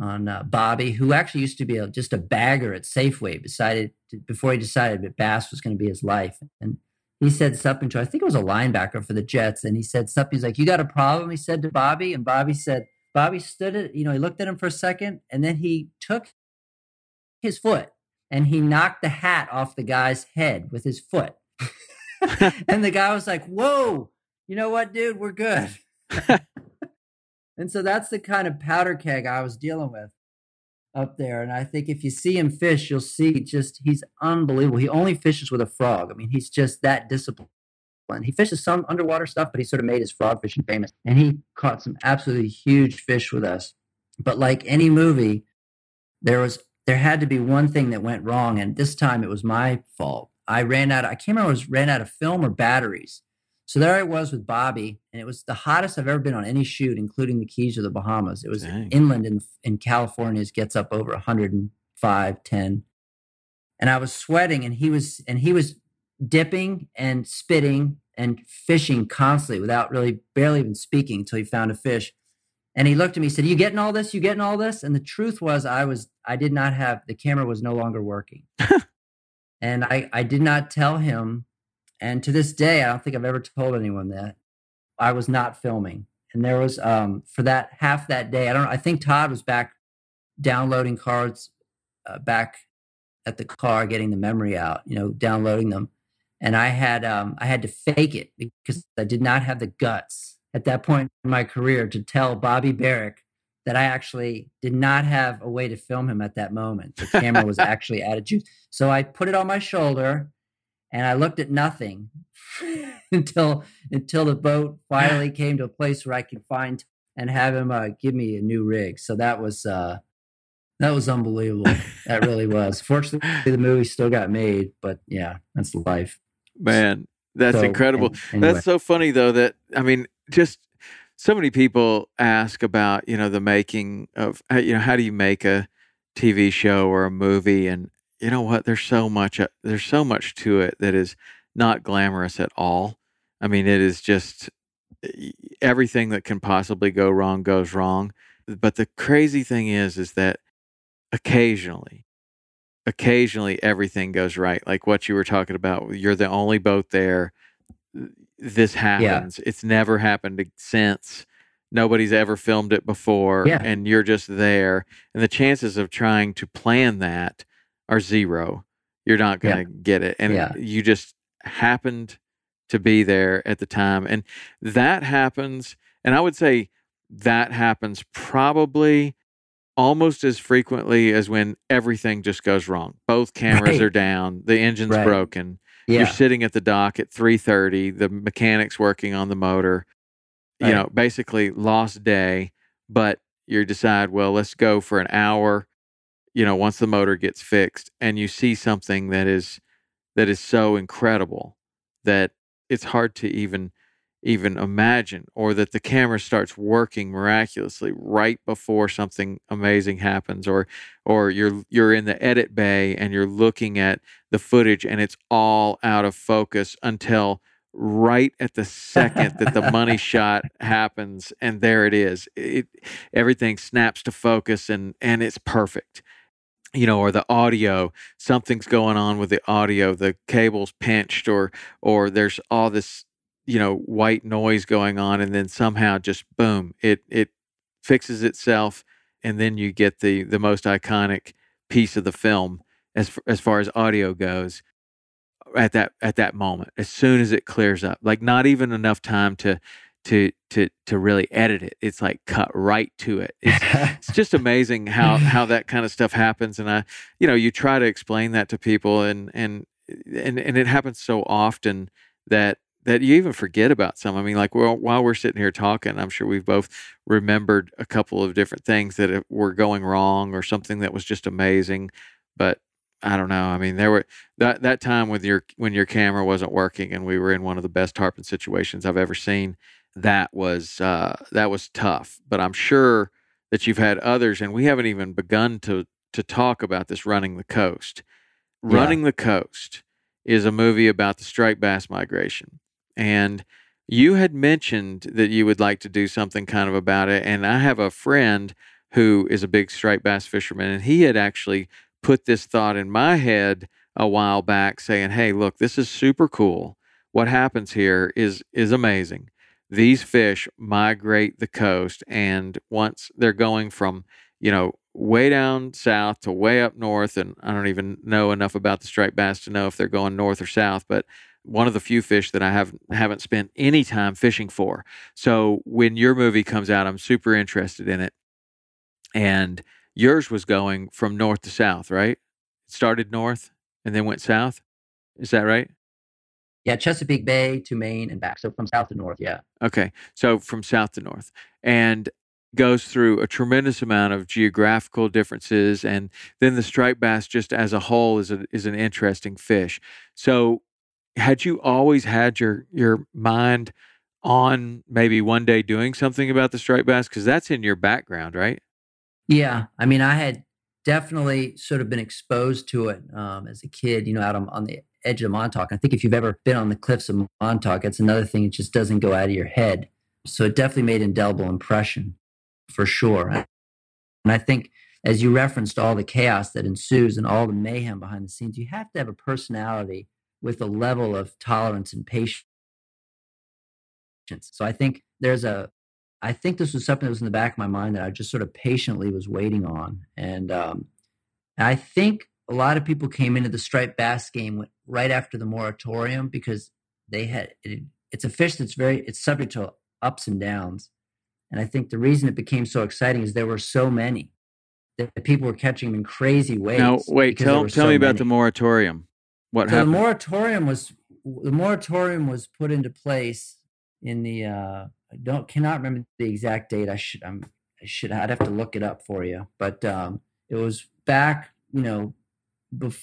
on uh, Bobby, who actually used to be a, just a bagger at Safeway, decided to, before he decided that bass was going to be his life. And he said something to, I think it was a linebacker for the Jets. And he said something, he's like, "You got a problem?" He said to Bobby. And Bobby said, Bobby stood it, you know, he looked at him for a second and then he took his foot and he knocked the hat off the guy's head with his foot. And the guy was like, "Whoa, you know what, dude, we're good." And so that's the kind of powder keg I was dealing with up there. And I think if you see him fish, you'll see just he's unbelievable. He only fishes with a frog. I mean, he's just that disciplined. He fishes some underwater stuff, but he sort of made his frog fishing famous. And he caught some absolutely huge fish with us. But like any movie, there was there had to be one thing that went wrong. And this time it was my fault. I ran out. I can't remember if it was ran out of film or batteries. So there I was with Bobby, and it was the hottest I've ever been on any shoot, including the Keys or the Bahamas. It was Dang. inland in, in California. It gets up over one oh five, ten. And I was sweating, and he was and he was dipping and spitting and fishing constantly without really barely even speaking until he found a fish. And he looked at me, said, "You getting all this? You getting all this?" And the truth was I was I did not have the camera was no longer working. And I, I did not tell him. And to this day, I don't think I've ever told anyone that I was not filming. And there was um, for that half that day, I don't know. I think Todd was back downloading cards uh, back at the car, getting the memory out, you know, downloading them. And I had um, I had to fake it because I did not have the guts at that point in my career to tell Bobby Barrick that I actually did not have a way to film him at that moment. The camera was actually out of juice. So I put it on my shoulder. And I looked at nothing until until the boat finally came to a place where I could find and have him uh, give me a new rig. So that was uh, that was unbelievable. That really was. Fortunately, the movie still got made, but yeah, that's life. Man, that's so incredible. And, anyway. That's so funny though. That I mean, just so many people ask about you know the making of you know how do you make a T V show or a movie and. You know what? There's so much. Uh, there's so much to it that is not glamorous at all. I mean, it is just everything that can possibly go wrong goes wrong. But the crazy thing is, is that occasionally, occasionally everything goes right. Like what you were talking about. You're the only boat there. This happens. Yeah. It's never happened since. Nobody's ever filmed it before, yeah. And you're just there. And the chances of trying to plan that. Are zero. You're not going to yeah. get it. And yeah. you just happened to be there at the time. And that happens. And I would say that happens probably almost as frequently as when everything just goes wrong. Both cameras right. are down. The engine's right. broken. Yeah. You're sitting at the dock at three thirty. The mechanic's working on the motor. Right. You know, basically lost day. But you decide, well, let's go for an hour. You know, once the motor gets fixed and you see something that is, that is so incredible that it's hard to even, even imagine, or that the camera starts working miraculously right before something amazing happens, or, or you're, you're in the edit bay and you're looking at the footage and it's all out of focus until right at the second that the money shot happens. And there it is. It, everything snaps to focus and, and it's perfect. You know, or the audio, something's going on with the audio, the cable's pinched or, or there's all this, you know, white noise going on. And then somehow just boom, it, it fixes itself. And then you get the, the most iconic piece of the film as, as far as audio goes, at that at that moment, as soon as it clears up. Like, not even enough time to to to to really edit it. It's like cut right to it. It's, it's just amazing how how that kind of stuff happens. And I, you know, you try to explain that to people, and and and and it happens so often that that you even forget about some. I mean, like, well, while we're sitting here talking, I'm sure we've both remembered a couple of different things that were going wrong or something that was just amazing. But I don't know. I mean, there were that that time with your when your camera wasn't working, and we were in one of the best tarpon situations I've ever seen. That was uh, that was tough. But I'm sure that you've had others, and we haven't even begun to to talk about this. Running the Coast, yeah. Running the Coast is a movie about the striped bass migration, and you had mentioned that you would like to do something kind of about it. And I have a friend who is a big striped bass fisherman, and he had actually put this thought in my head a while back, saying, hey, look, this is super cool. What happens here is is amazing. These fish migrate the coast, and once they're going from, you know, way down south to way up north, and I don't even know enough about the striped bass to know if they're going north or south, but one of the few fish that I have, haven't spent any time fishing for. So when your movie comes out, I'm super interested in it. And yours was going from north to south, right? It started north and then went south. Is that right? Yeah, Chesapeake Bay to Maine and back. So from south to north, yeah. Okay, so from south to north. And goes through a tremendous amount of geographical differences. And then the striped bass just as a whole is, a, is an interesting fish. So had you always had your, your mind on maybe one day doing something about the striped bass? Because that's in your background, right? Yeah. I mean, I had definitely sort of been exposed to it um, as a kid, you know, out on, on the edge of Montauk. And I think if you've ever been on the cliffs of Montauk, it's another thing. It just doesn't go out of your head. So it definitely made an indelible impression for sure. And I think, as you referenced, all the chaos that ensues and all the mayhem behind the scenes, you have to have a personality with a level of tolerance and patience. So I think there's a I think this was something that was in the back of my mind that I just sort of patiently was waiting on. And um, I think a lot of people came into the striped bass game right after the moratorium because they had, it, it's a fish that's very, it's subject to ups and downs. And I think the reason it became so exciting is there were so many that people were catching them in crazy ways. Now, wait, tell, tell so me about many. the moratorium. What so happened? The moratorium was, the moratorium was put into place in the, uh, I don't cannot remember the exact date. I should I'm, I should I'd have to look it up for you. But um, it was back, you know, bef-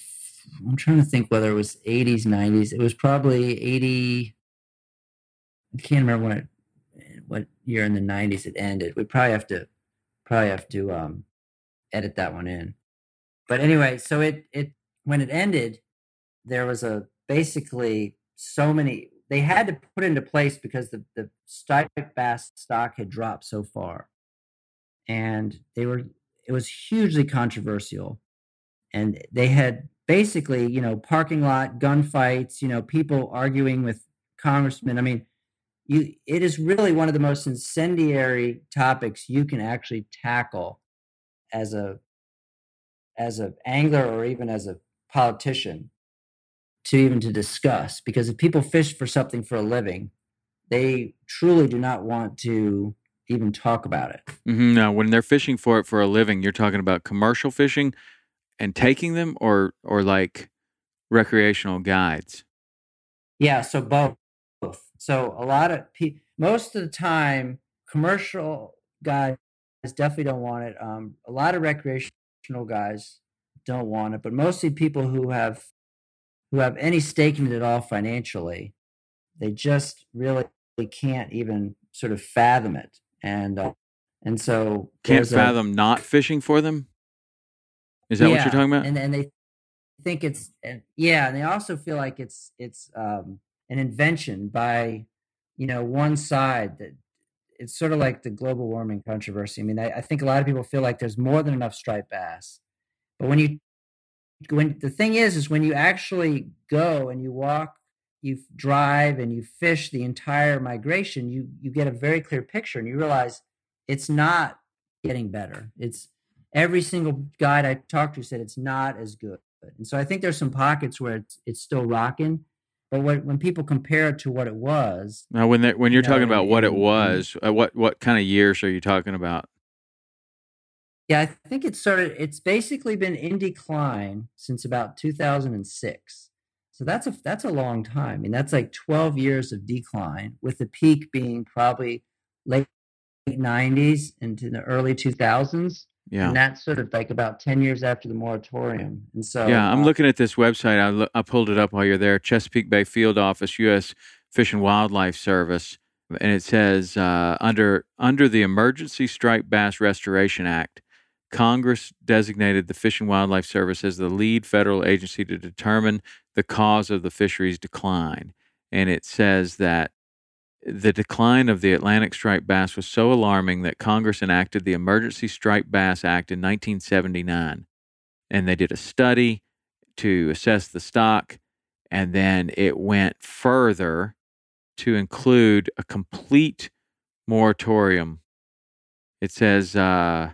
I'm trying to think whether it was eighties, nineties. It was probably eighty. I can't remember when it, what year in the nineties it ended. We probably have to probably have to um, edit that one in. But anyway, so it it when it ended, there was a basically so many. They had to put into place because the, the striped bass stock had dropped so far, and they were it was hugely controversial, and they had basically, you know, parking lot gunfights, you know, people arguing with congressmen. I mean, you it is really one of the most incendiary topics you can actually tackle as a as an angler or even as a politician. To even to discuss, because if people fish for something for a living, they truly do not want to even talk about it. Mm-hmm. Now, when they're fishing for it for a living, you're talking about commercial fishing and taking them, or or like recreational guides. Yeah, so both. both. So a lot of people, most of the time, commercial guys definitely don't want it. Um, a lot of recreational guys don't want it, but mostly people who have. who have any stake in it at all financially, they just really can't even sort of fathom it. And uh, and so... Can't fathom a, not fishing for them? Is that yeah, what you're talking about? And, and they think it's... And, yeah, and they also feel like it's it's um, an invention by, you know, one side. That it's sort of like the global warming controversy. I mean, I, I think a lot of people feel like there's more than enough striped bass. But when you... When the thing is, is when you actually go and you walk, you drive and you fish the entire migration, you you get a very clear picture, and you realize it's not getting better. It's every single guide I talked to said it's not as good. good. And so I think there's some pockets where it's, it's still rocking. But when, when people compare it to what it was. Now, when they, when you're you know, talking about what it was, uh, what what kind of years are you talking about? Yeah, I think it's sort of, it's basically been in decline since about two thousand six. So that's a, that's a long time. I mean, that's like twelve years of decline, with the peak being probably late nineties into the early two thousands. Yeah. And that's sort of like about ten years after the moratorium. And so, yeah, I'm uh, looking at this website. I, lo- I pulled it up while you're there. Chesapeake Bay Field Office, U S Fish and Wildlife Service. And it says, uh, under, under the Emergency Striped Bass Restoration Act, Congress designated the Fish and Wildlife Service as the lead federal agency to determine the cause of the fisheries decline. And it says that the decline of the Atlantic striped bass was so alarming that Congress enacted the Emergency Striped Bass Act in nineteen seventy-nine. And they did a study to assess the stock, and then it went further to include a complete moratorium. It says, uh,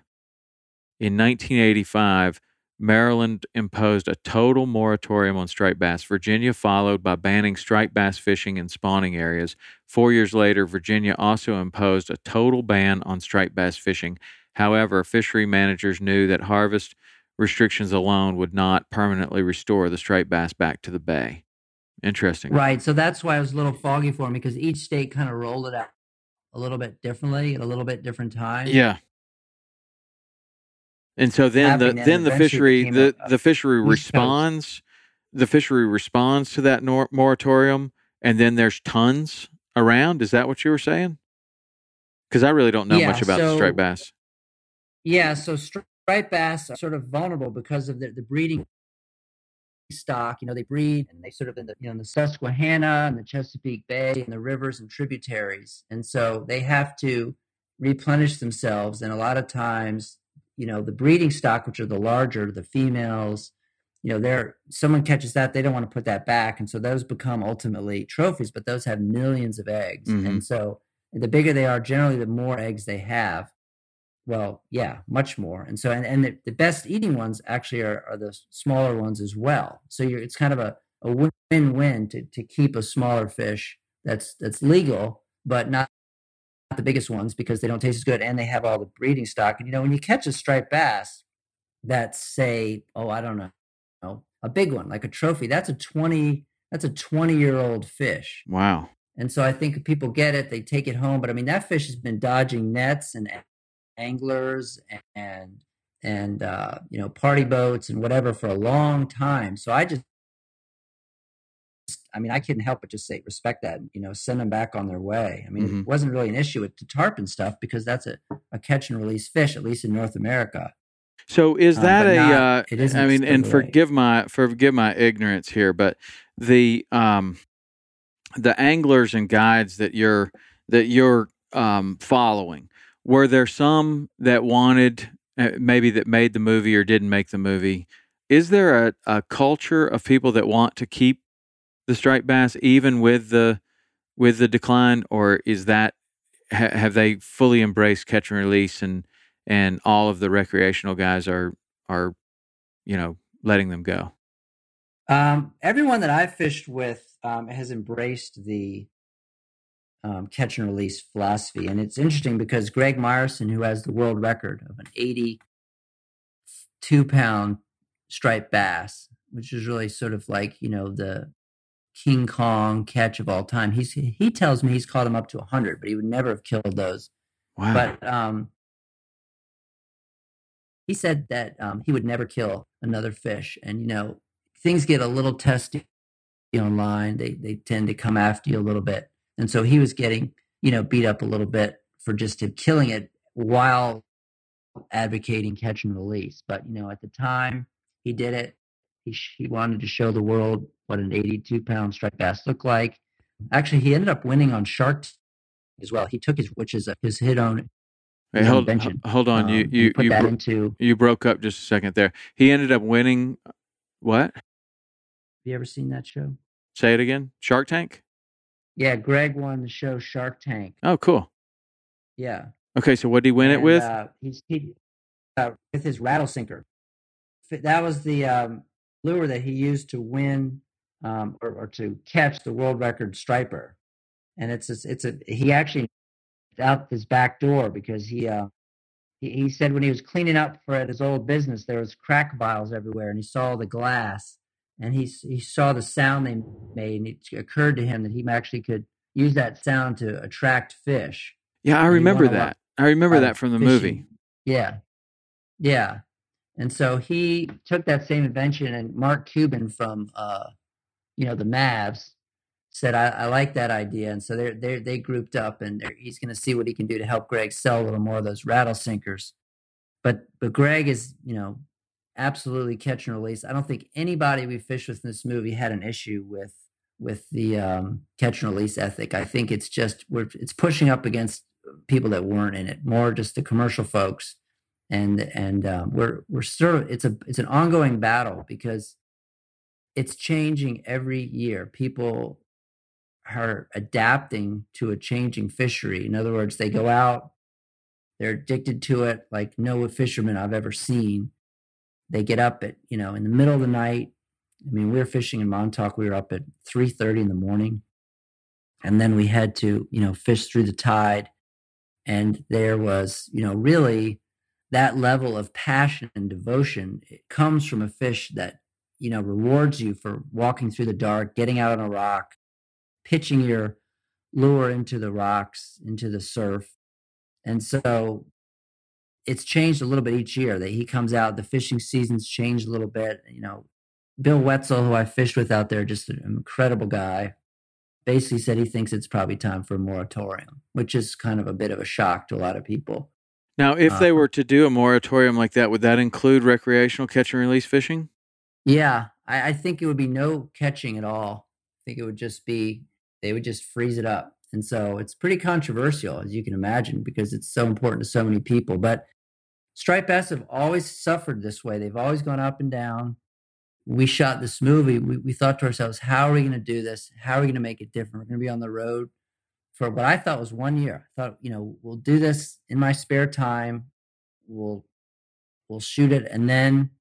in nineteen eighty-five, Maryland imposed a total moratorium on striped bass. Virginia followed by banning striped bass fishing in spawning areas. Four years later, Virginia also imposed a total ban on striped bass fishing. However, fishery managers knew that harvest restrictions alone would not permanently restore the striped bass back to the bay. Interesting. Right. So that's why it was a little foggy for me, because each state kind of rolled it out a little bit differently at a little bit different time. Yeah. And so then the then the fishery the, the fishery responds the fishery responds to that nor- moratorium, and then there's tons around. Is that what you were saying? Because I really don't know yeah, much about so, the striped bass. Yeah, so striped bass are sort of vulnerable because of the, the breeding stock. You know, they breed and they sort of in the you know in the Susquehanna and the Chesapeake Bay and the rivers and tributaries, and so they have to replenish themselves, and a lot of times, you know, the breeding stock, which are the larger, the females, you know, they're, someone catches that, they don't want to put that back. And so those become ultimately trophies, but those have millions of eggs. Mm-hmm. And so the bigger they are, generally, the more eggs they have. Well, yeah, much more. And so, and, and the, the best eating ones actually are, are the smaller ones as well. So you're, it's kind of a, a win-win to, to keep a smaller fish that's, that's legal, but not the biggest ones, because they don't taste as good and they have all the breeding stock. And you know, when you catch a striped bass that's, say, oh, I don't know, you know, a big one like a trophy, that's a twenty that's a twenty year old fish. Wow. And so I think people get it, they take it home, but I mean, that fish has been dodging nets and anglers and and uh you know, party boats and whatever for a long time. So I just I mean, I couldn't help but just say, respect that, you know, send them back on their way. I mean, mm-hmm. It wasn't really an issue with the tarpon stuff, because that's a, a catch and release fish, at least in North America. So is that um, a, not, uh, it isn't I mean, and way. forgive my, forgive my ignorance here, but the, um, the anglers and guides that you're, that you're, um, following, were there some that wanted, uh, maybe that made the movie or didn't make the movie? Is there a, a culture of people that want to keep the striped bass, even with the with the decline, or is that ha, have they fully embraced catch and release, and and all of the recreational guys are are you know letting them go? Um, everyone that I've fished with um, has embraced the um, catch and release philosophy, and it's interesting because Greg Myerson, who has the world record of an eighty-two pound striped bass, which is really sort of like you know the King Kong catch of all time. He's he tells me he's caught him up to one hundred, but he would never have killed those. Wow. But um, he said that um, he would never kill another fish. And, you know, things get a little testy online. They they tend to come after you a little bit. And so he was getting, you know, beat up a little bit for just him killing it while advocating catch and release. But, you know, at the time he did it, he, he wanted to show the world what an eighty-two pound striped bass looked like. Actually, he ended up winning on Shark Tank as well. He took his, which is a, his hit on. Hey, his hold, h- hold on. Um, you, you, put you, that bro- into, you broke up just a second there. He ended up winning what? Have you ever seen that show? Say it again. Shark Tank? Yeah. Greg won the show Shark Tank. Oh, cool. Yeah. Okay. So what did he win and, it with? Uh, he's, he, uh, with his rattle sinker. That was the, um, lure that he used to win um, or, or to catch the world record striper. And it's a, it's a he actually out his back door because he, uh, he he said when he was cleaning up for his old business, there was crack vials everywhere, and he saw the glass, and he he saw the sound they made, and it occurred to him that he actually could use that sound to attract fish. Yeah, I remember that. I remember that from the movie. Yeah, yeah. And so he took that same invention, and Mark Cuban from, uh, you know, the Mavs said, I, I like that idea. And so they they they grouped up, and he's going to see what he can do to help Greg sell a little more of those rattle sinkers. But but Greg is, you know, absolutely catch and release. I don't think anybody we fished with in this movie had an issue with with the um, catch and release ethic. I think it's just we're it's pushing up against people that weren't in it, more just the commercial folks. And and um, we're we're sort of it's a it's an ongoing battle because it's changing every year. People are adapting to a changing fishery. In other words, they go out, they're addicted to it like no fisherman I've ever seen. They get up at you know in the middle of the night. I mean, we were fishing in Montauk. We were up at three thirty in the morning, and then we had to you know fish through the tide. And there was you know really. That level of passion and devotion, it comes from a fish that, you know, rewards you for walking through the dark, getting out on a rock, pitching your lure into the rocks, into the surf. And so it's changed a little bit each year that he comes out. The fishing seasons changed a little bit. You know, Bill Wetzel, who I fished with out there, just an incredible guy, basically said he thinks it's probably time for a moratorium, which is kind of a bit of a shock to a lot of people. Now, if they were to do a moratorium like that, would that include recreational catch and release fishing? Yeah, I, I think it would be no catching at all. I think it would just be, they would just freeze it up. And so it's pretty controversial, as you can imagine, because it's so important to so many people. But striped bass have always suffered this way. They've always gone up and down. We shot this movie. We, we thought to ourselves, how are we going to do this? How are we going to make it different? We're going to be on the road for what I thought was one year. I thought, you know, we'll do this in my spare time. We'll we'll shoot it. And then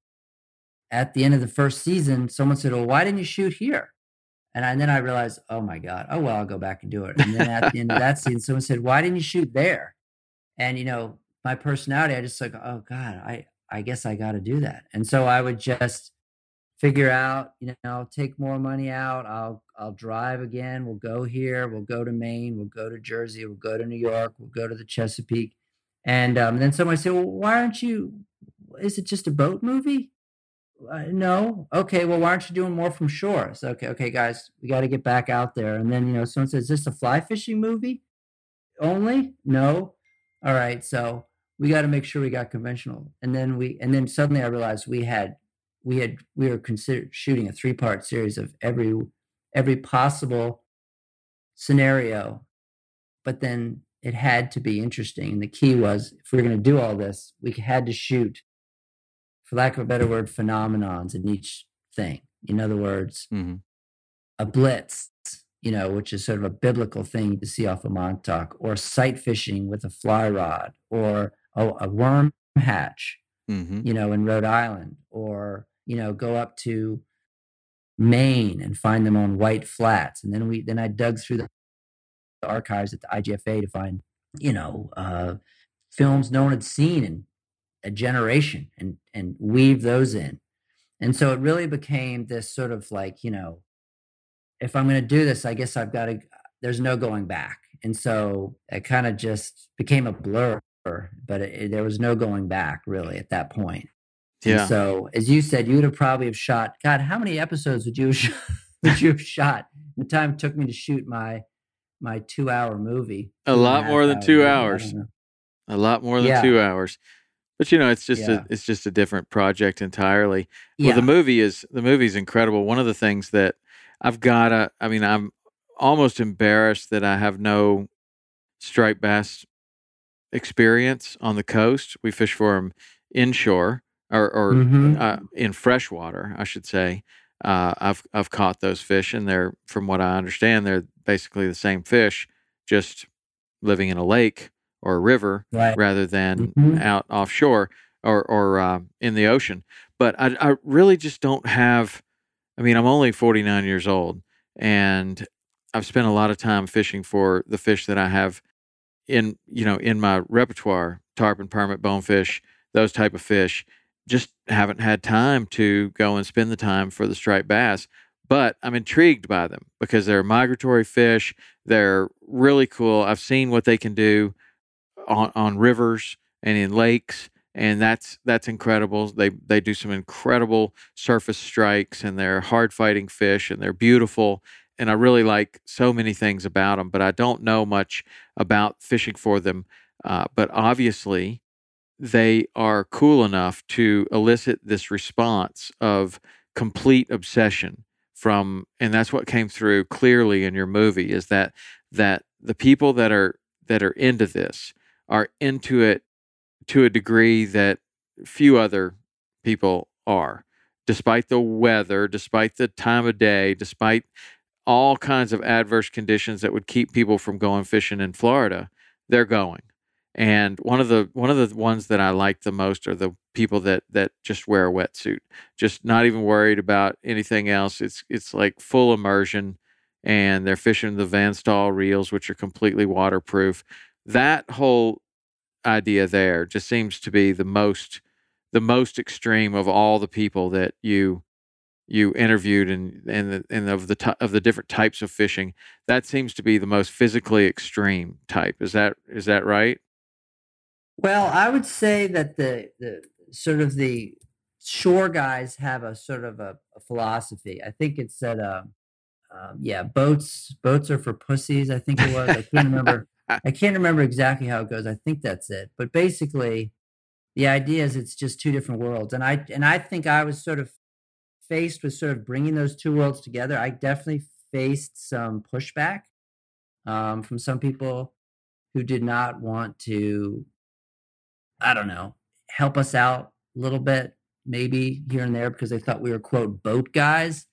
at the end of the first season, someone said, well, why didn't you shoot here? And, I, and then I realized, oh, my God. Oh, well, I'll go back and do it. And then at the end of that season, someone said, why didn't you shoot there? And, you know, my personality, I just like, oh, God, I, I guess I got to do that. And so I would just figure out, you know, I'll take more money out. I'll I'll drive again. We'll go here. We'll go to Maine. We'll go to Jersey. We'll go to New York. We'll go to the Chesapeake. And um, then somebody said, well, why aren't you, is it just a boat movie? Uh, no. Okay. Well, why aren't you doing more from shore? So, okay. Okay, guys, we got to get back out there. And then, you know, someone says, is this a fly fishing movie only? No. All right. So we got to make sure we got conventional. And then we, and then suddenly I realized we had, we had, we were considered shooting a three part series of every, every possible scenario, but then it had to be interesting. And the key was, if we were going to do all this, we had to shoot, for lack of a better word, phenomenons in each thing. In other words, mm-hmm. a blitz, you know, which is sort of a biblical thing to see off of Montauk, or sight fishing with a fly rod, or a, a worm hatch, mm-hmm. you know, in Rhode Island, or, you know, go up to Maine and find them on white flats. And then we then I dug through the archives at the I G F A to find you know uh films no one had seen in a generation, and and weave those in. And so it really became this sort of like, you know if I'm going to do this, I guess I've got to, there's no going back. And so it kind of just became a blur, but it, it, there was no going back really at that point. Yeah. And so, as you said, you would have probably have shot, God, how many episodes would you have shot, would you have shot? The time it took me to shoot my my two hour movie. A lot more than two hours. A lot more than two hours. But you know, it's just yeah. a, it's just a different project entirely. Well, yeah. the movie is the movie's incredible. One of the things that I've gotta, I mean, I'm almost embarrassed that I have no striped bass experience on the coast. We fish for them inshore. or, or mm-hmm. uh, in freshwater, I should say. Uh, I've, I've caught those fish, and they're, from what I understand, they're basically the same fish, just living in a lake or a river, right, rather than mm-hmm. out offshore or, or uh, in the ocean. But I, I really just don't have, I mean, I'm only forty-nine years old, and I've spent a lot of time fishing for the fish that I have in, you know, in my repertoire, tarpon, permit, bonefish, those type of fish. Just haven't had time to go and spend the time for the striped bass. But I'm intrigued by them because they're migratory fish. They're really cool. I've seen what they can do on, on rivers and in lakes, and that's that's incredible. They they do some incredible surface strikes, and they're hard-fighting fish, and they're beautiful. And I really like so many things about them, but I don't know much about fishing for them. Uh, but obviously, they are cool enough to elicit this response of complete obsession from, and that's what came through clearly in your movie, is that that the people that are that are into this are into it to a degree that few other people are, despite the weather, despite the time of day, despite all kinds of adverse conditions that would keep people from going fishing in Florida, they're going. And one of the one of the ones that I like the most are the people that that just wear a wetsuit, just not even worried about anything else. It's it's like full immersion, and they're fishing the Van Staal reels, which are completely waterproof. That whole idea there just seems to be the most the most extreme of all the people that you you interviewed, and and the, and of the of the different types of fishing. That seems to be the most physically extreme type. Is that is that right? Well, I would say that the, the sort of the shore guys have a sort of a, a philosophy. I think it said, um, um, yeah, boats boats are for pussies, I think it was. I can't remember. I can't remember exactly how it goes. I think that's it. But basically, the idea is it's just two different worlds. And I and I think I was sort of faced with sort of bringing those two worlds together. I definitely faced some pushback um, from some people who did not want to, I don't know, help us out a little bit, maybe here and there, because they thought we were, quote, boat guys.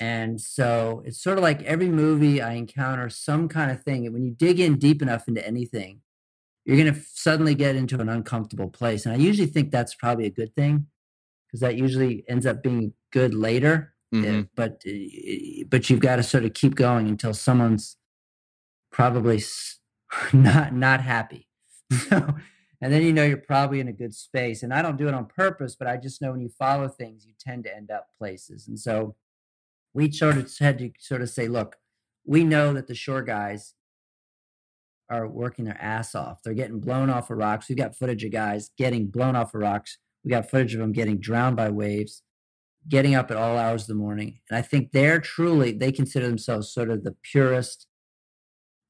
And so it's sort of like every movie I encounter some kind of thing. And when you dig in deep enough into anything, you're going to suddenly get into an uncomfortable place. And I usually think that's probably a good thing, because that usually ends up being good later. Mm-hmm. If, but, but you've got to sort of keep going until someone's probably not, not happy. So, and then you know you're probably in a good space. And I don't do it on purpose, but I just know when you follow things, you tend to end up places. And so we sort of had to sort of say, look, we know that the shore guys are working their ass off. They're getting blown off of rocks. We've got footage of guys getting blown off of rocks. We got footage of them getting drowned by waves, getting up at all hours of the morning. And I think they're truly, they consider themselves sort of the purest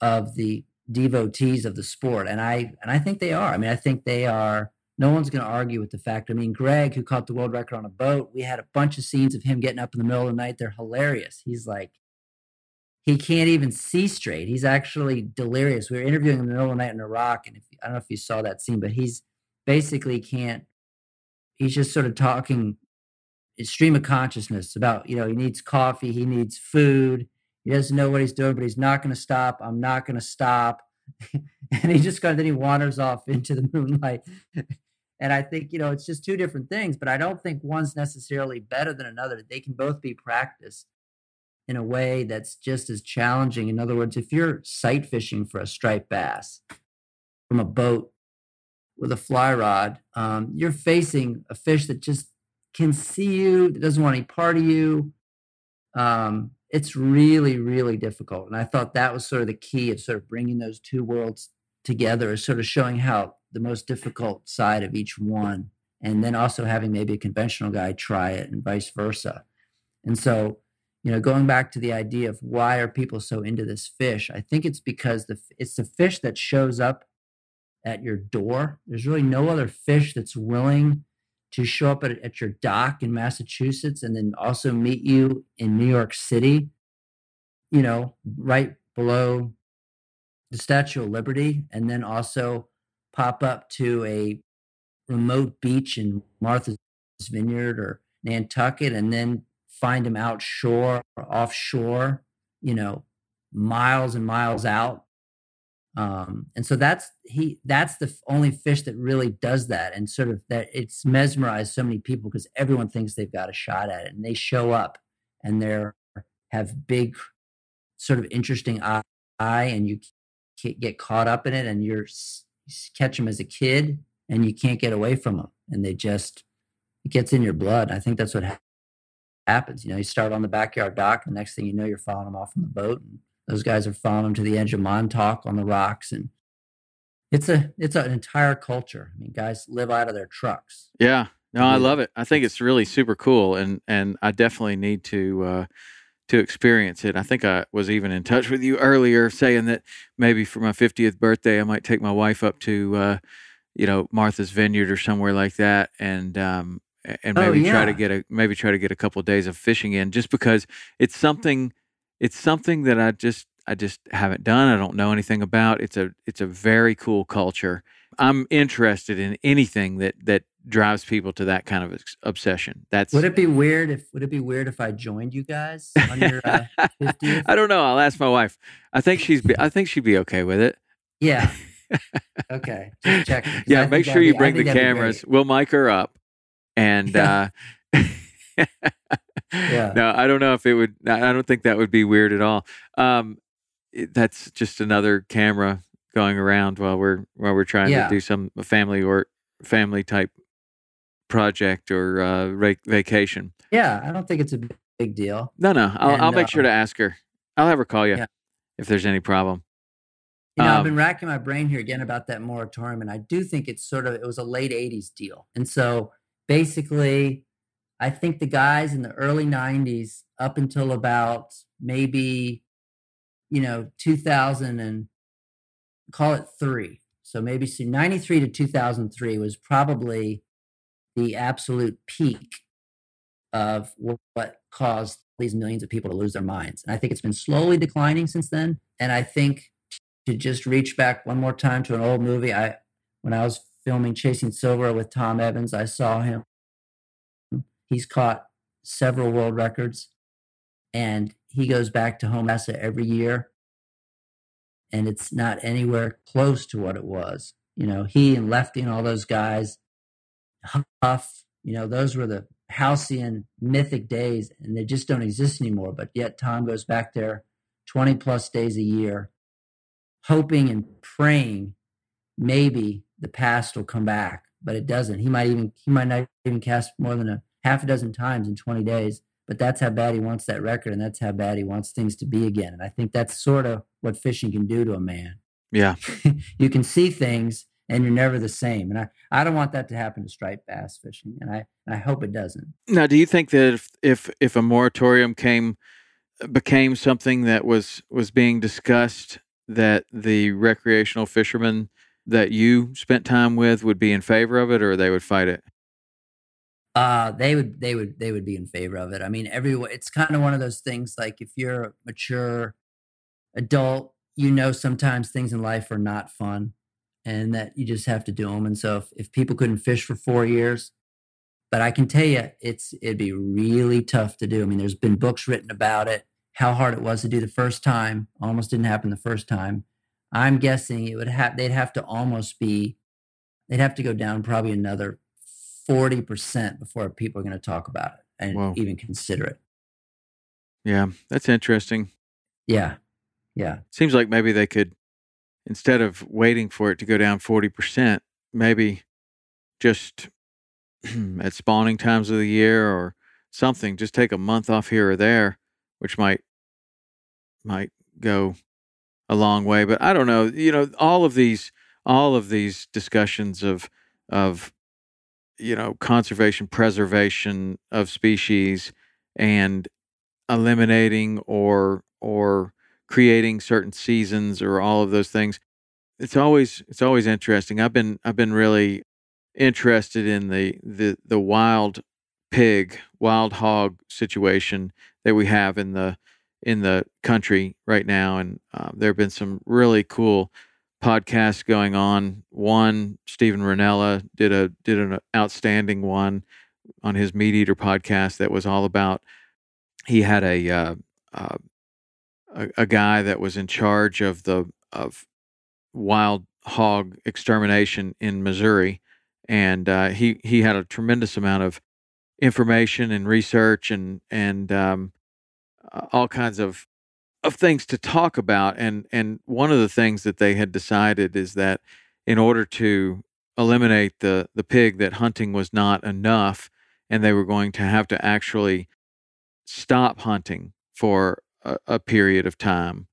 of the devotees of the sport, and I and I think they are. I mean, I think they are. No one's going to argue with the fact. I mean, Greg, who caught the world record on a boat, we had a bunch of scenes of him getting up in the middle of the night. They're hilarious. He's like, he can't even see straight. He's actually delirious. We were interviewing him in the middle of the night in Iraq, and if, I don't know if you saw that scene, but he's basically can't. He's just sort of talking, stream of consciousness about, you know, he needs coffee, he needs food. He doesn't know what he's doing, but he's not going to stop. I'm not going to stop. And he just got, then he wanders off into the moonlight. And I think, you know, it's just two different things, but I don't think one's necessarily better than another. They can both be practiced in a way that's just as challenging. In other words, if you're sight fishing for a striped bass from a boat with a fly rod, um, you're facing a fish that just can see you, that doesn't want any part of you. Um, It's really, really difficult. And I thought that was sort of the key of sort of bringing those two worlds together, is sort of showing how the most difficult side of each one, and then also having maybe a conventional guy try it and vice versa. And so, you know, going back to the idea of why are people so into this fish, I think it's because the it's the fish that shows up at your door. There's really no other fish that's willing to show up at, at your dock in Massachusetts and then also meet you in New York City, you know, right below the Statue of Liberty, and then also pop up to a remote beach in Martha's Vineyard or Nantucket, and then find them outshore or offshore, you know, miles and miles out. Um, and so that's he. That's the only fish that really does that, and sort of that it's mesmerized so many people because everyone thinks they've got a shot at it, and they show up, and they're have big, sort of interesting eye, eye and you can't get caught up in it, and you're you catch them as a kid, and you can't get away from them, and they just it gets in your blood. I think that's what ha- happens. You know, you start on the backyard dock, and next thing you know, you're following them off on the boat. And, those guys are following them to the edge of Montauk on the rocks, and it's a it's an entire culture. I mean, guys live out of their trucks. Yeah, no, I love it. I think it's really super cool, and and I definitely need to uh, to experience it. I think I was even in touch with you earlier, saying that maybe for my fiftieth birthday, I might take my wife up to uh, you know Martha's Vineyard or somewhere like that, and um, and maybe oh, yeah. try to get a maybe try to get a couple of days of fishing in, just because it's something. It's something that I just I just haven't done. I don't know anything about. It's a it's a very cool culture. I'm interested in anything that that drives people to that kind of obsession. That's would it be weird if would it be weird if I joined you guys on your uh, fiftieth? I don't know. I'll ask my wife. I think she's be, I think she'd be okay with it. Yeah. Okay. Just check. Yeah. I make sure you be, bring the cameras. We'll mic her up, and. uh Yeah. No, I don't know if it would, I don't think that would be weird at all. Um, it, that's just another camera going around while we're, while we're trying yeah. to do some family or family type project or uh, vac- vacation. Yeah. I don't think it's a big deal. No, no. I'll, and, I'll make uh, sure to ask her. I'll have her call you yeah. if there's any problem. You know, um, I've been racking my brain here again about that moratorium. And I do think it's sort of, it was a late eighties deal. And so basically, I think the guys in the early nineties up until about maybe, you know, two thousand and call it three. So maybe so ninety-three to two thousand three was probably the absolute peak of what caused these millions of people to lose their minds. And I think it's been slowly declining since then. And I think to just reach back one more time to an old movie, I when I was filming Chasing Silver with Tom Evans, I saw him. He's caught several world records, and he goes back to Homasa every year, and it's not anywhere close to what it was. You know, he and Lefty and all those guys, Huff, you know, those were the halcyon mythic days, and they just don't exist anymore. But yet Tom goes back there twenty plus days a year, hoping and praying maybe the past will come back, but it doesn't. He might even, he might not even cast more than a half a dozen times in twenty days, but that's how bad he wants that record, and that's how bad he wants things to be again. And I think that's sort of what fishing can do to a man. Yeah. You can see things, and you're never the same. And I, I don't want that to happen to striped bass fishing, and I I hope it doesn't. Now, do you think that if if, if a moratorium came became something that was, was being discussed, that the recreational fishermen that you spent time with would be in favor of it, or they would fight it? Uh, they would, they would, they would be in favor of it. I mean, everyone, it's kind of one of those things, like if you're a mature adult, you know, sometimes things in life are not fun and that you just have to do them. And so if, if people couldn't fish for four years, but I can tell you it's, it'd be really tough to do. I mean, there's been books written about it, how hard it was to do the first time, almost didn't happen the first time. I'm guessing it would have, they'd have to almost be, they'd have to go down probably another forty percent before people are going to talk about it and Whoa. even consider it. Yeah, that's interesting. Yeah, yeah. Seems like maybe they could, instead of waiting for it to go down forty percent, maybe just at spawning times of the year or something, just take a month off here or there, which might might go a long way. But I don't know. You know, all of these, all of these discussions of of you know, conservation, preservation of species, and eliminating or or creating certain seasons or all of those things. It's always it's always interesting. I've been I've been really interested in the the the wild pig, wild hog situation that we have in the in the country right now, and uh, there have been some really cool podcasts going on. One, Stephen Ranella did a did an outstanding one on his Meat Eater podcast that was all about. He had a uh, uh, a, a guy that was in charge of the of wild hog extermination in Missouri. And uh, he, he had a tremendous amount of information and research and, and um, all kinds of, of things to talk about. And, and one of the things that they had decided is that in order to eliminate the, the pig, that hunting was not enough, and they were going to have to actually stop hunting for a, a period of time.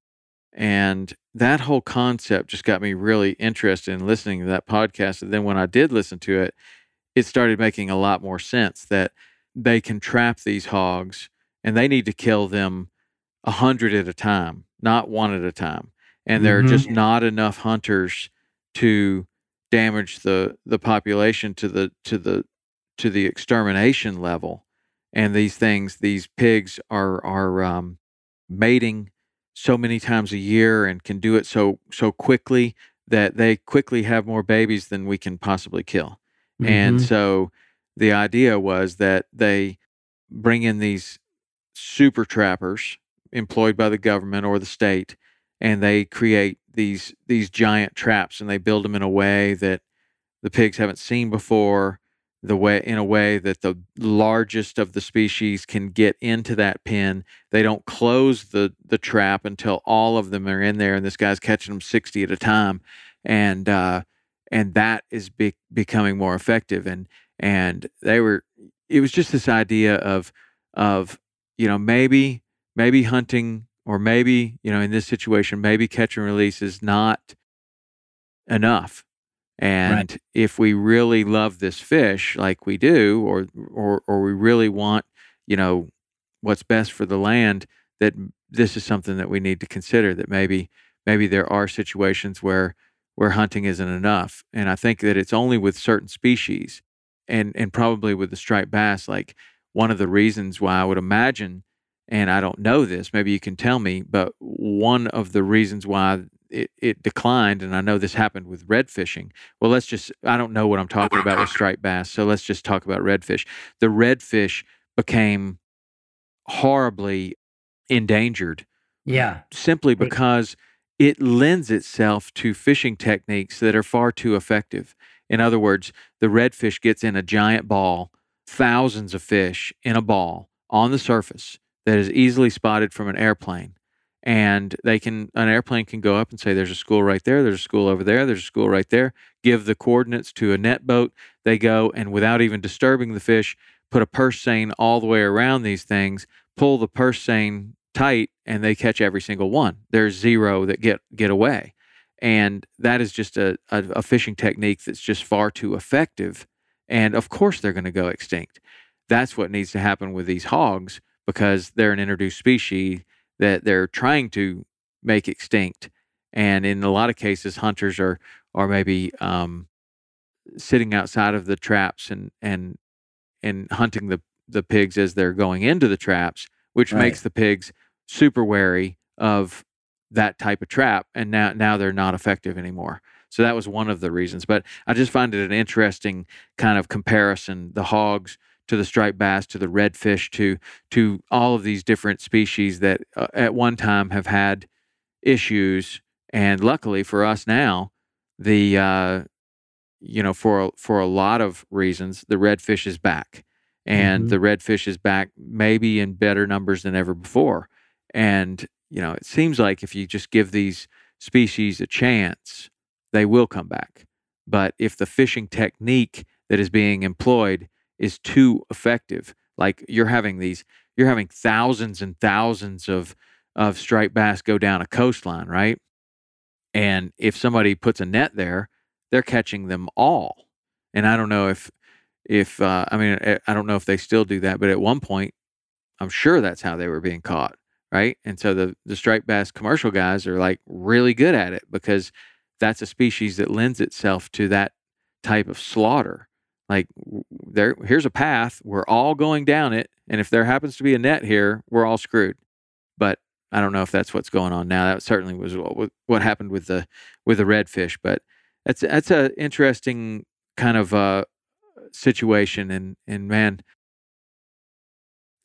And that whole concept just got me really interested in listening to that podcast. And then when I did listen to it, it started making a lot more sense that they can trap these hogs and they need to kill them a hundred at a time, not one at a time. And there mm-hmm. are just not enough hunters to damage the, the population to the, to the, to the extermination level. And these things, these pigs are, are, um, mating so many times a year and can do it so, so quickly that they quickly have more babies than we can possibly kill. Mm-hmm. And so the idea was that they bring in these super trappers employed by the government or the state, and they create these, these giant traps, and they build them in a way that the pigs haven't seen before, the way, in a way that the largest of the species can get into that pen. They don't close the, the trap until all of them are in there, and this guy's catching them sixty at a time. And, uh, and that is be becoming more effective. And, and they were, it was just this idea of, of, you know, maybe, maybe hunting, or maybe, you know, in this situation, maybe catch and release is not enough. And right. if we really love this fish like we do, or, or, or we really want, you know, what's best for the land, that this is something that we need to consider, that maybe, maybe there are situations where, where hunting isn't enough. And I think that it's only with certain species, and, and probably with the striped bass, like one of the reasons why I would imagine, and I don't know this, maybe you can tell me, but one of the reasons why It, it declined, and I know this happened with red fishing. Well, let's just, I don't know what I'm talking about with striped bass, so let's just talk about redfish. The redfish became horribly endangered. Yeah. Simply because it lends itself to fishing techniques that are far too effective. In other words, the redfish gets in a giant ball, thousands of fish in a ball on the surface that is easily spotted from an airplane. And they can, an airplane can go up and say, there's a school right there, there's a school over there, there's a school right there, give the coordinates to a net boat. They go and, without even disturbing the fish, put a purse seine all the way around these things, pull the purse seine tight, and they catch every single one. There's zero that get, get away. And that is just a, a, a fishing technique that's just far too effective. And of course they're going to go extinct. That's what needs to happen with these hogs, because they're an introduced species that they're trying to make extinct. And in a lot of cases, hunters are, are maybe um, sitting outside of the traps and, and, and hunting the, the pigs as they're going into the traps, which right. makes the pigs super wary of that type of trap. And now, now they're not effective anymore. So that was one of the reasons. But I just find it an interesting kind of comparison, the hogs to the striped bass, to the redfish, to to all of these different species that uh, at one time have had issues, and luckily for us now, the uh, you know for for a lot of reasons, the redfish is back, and mm-hmm. the redfish is back maybe in better numbers than ever before. And you know, it seems like if you just give these species a chance, they will come back. But if the fishing technique that is being employed is too effective, like you're having these, you're having thousands and thousands of, of striped bass go down a coastline, right? And if somebody puts a net there, they're catching them all. And I don't know if, if uh, I mean, I don't know if they still do that, but at one point, I'm sure that's how they were being caught, right? And so the, the striped bass commercial guys are like really good at it, because that's a species that lends itself to that type of slaughter. Like, there, here's a path, we're all going down it, and if there happens to be a net here, we're all screwed. But I don't know if that's what's going on now. That certainly was what, what happened with the with the redfish. But that's that's an interesting kind of uh, situation. And and man,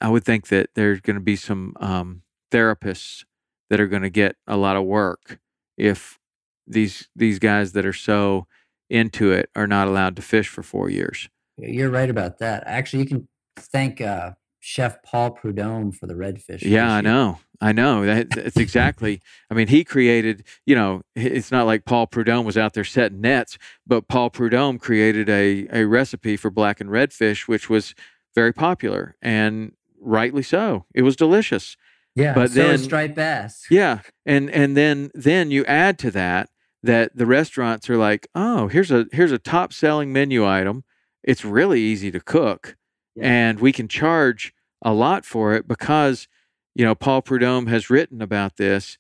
I would think that there's going to be some um, therapists that are going to get a lot of work if these these guys that are so into it are not allowed to fish for four years. You're right about that. Actually, you can thank uh, Chef Paul Prudhomme for the redfish. Yeah, I know. I know. That, that's exactly. I mean, he created, you know, it's not like Paul Prudhomme was out there setting nets, but Paul Prudhomme created a, a recipe for black and redfish, which was very popular, and rightly so. It was delicious. Yeah, but so then is striped bass. Yeah, and and then then you add to that that the restaurants are like, oh, here's a here's a top selling menu item. It's really easy to cook, yeah. and we can charge a lot for it because, you know, Paul Prudhomme has written about this.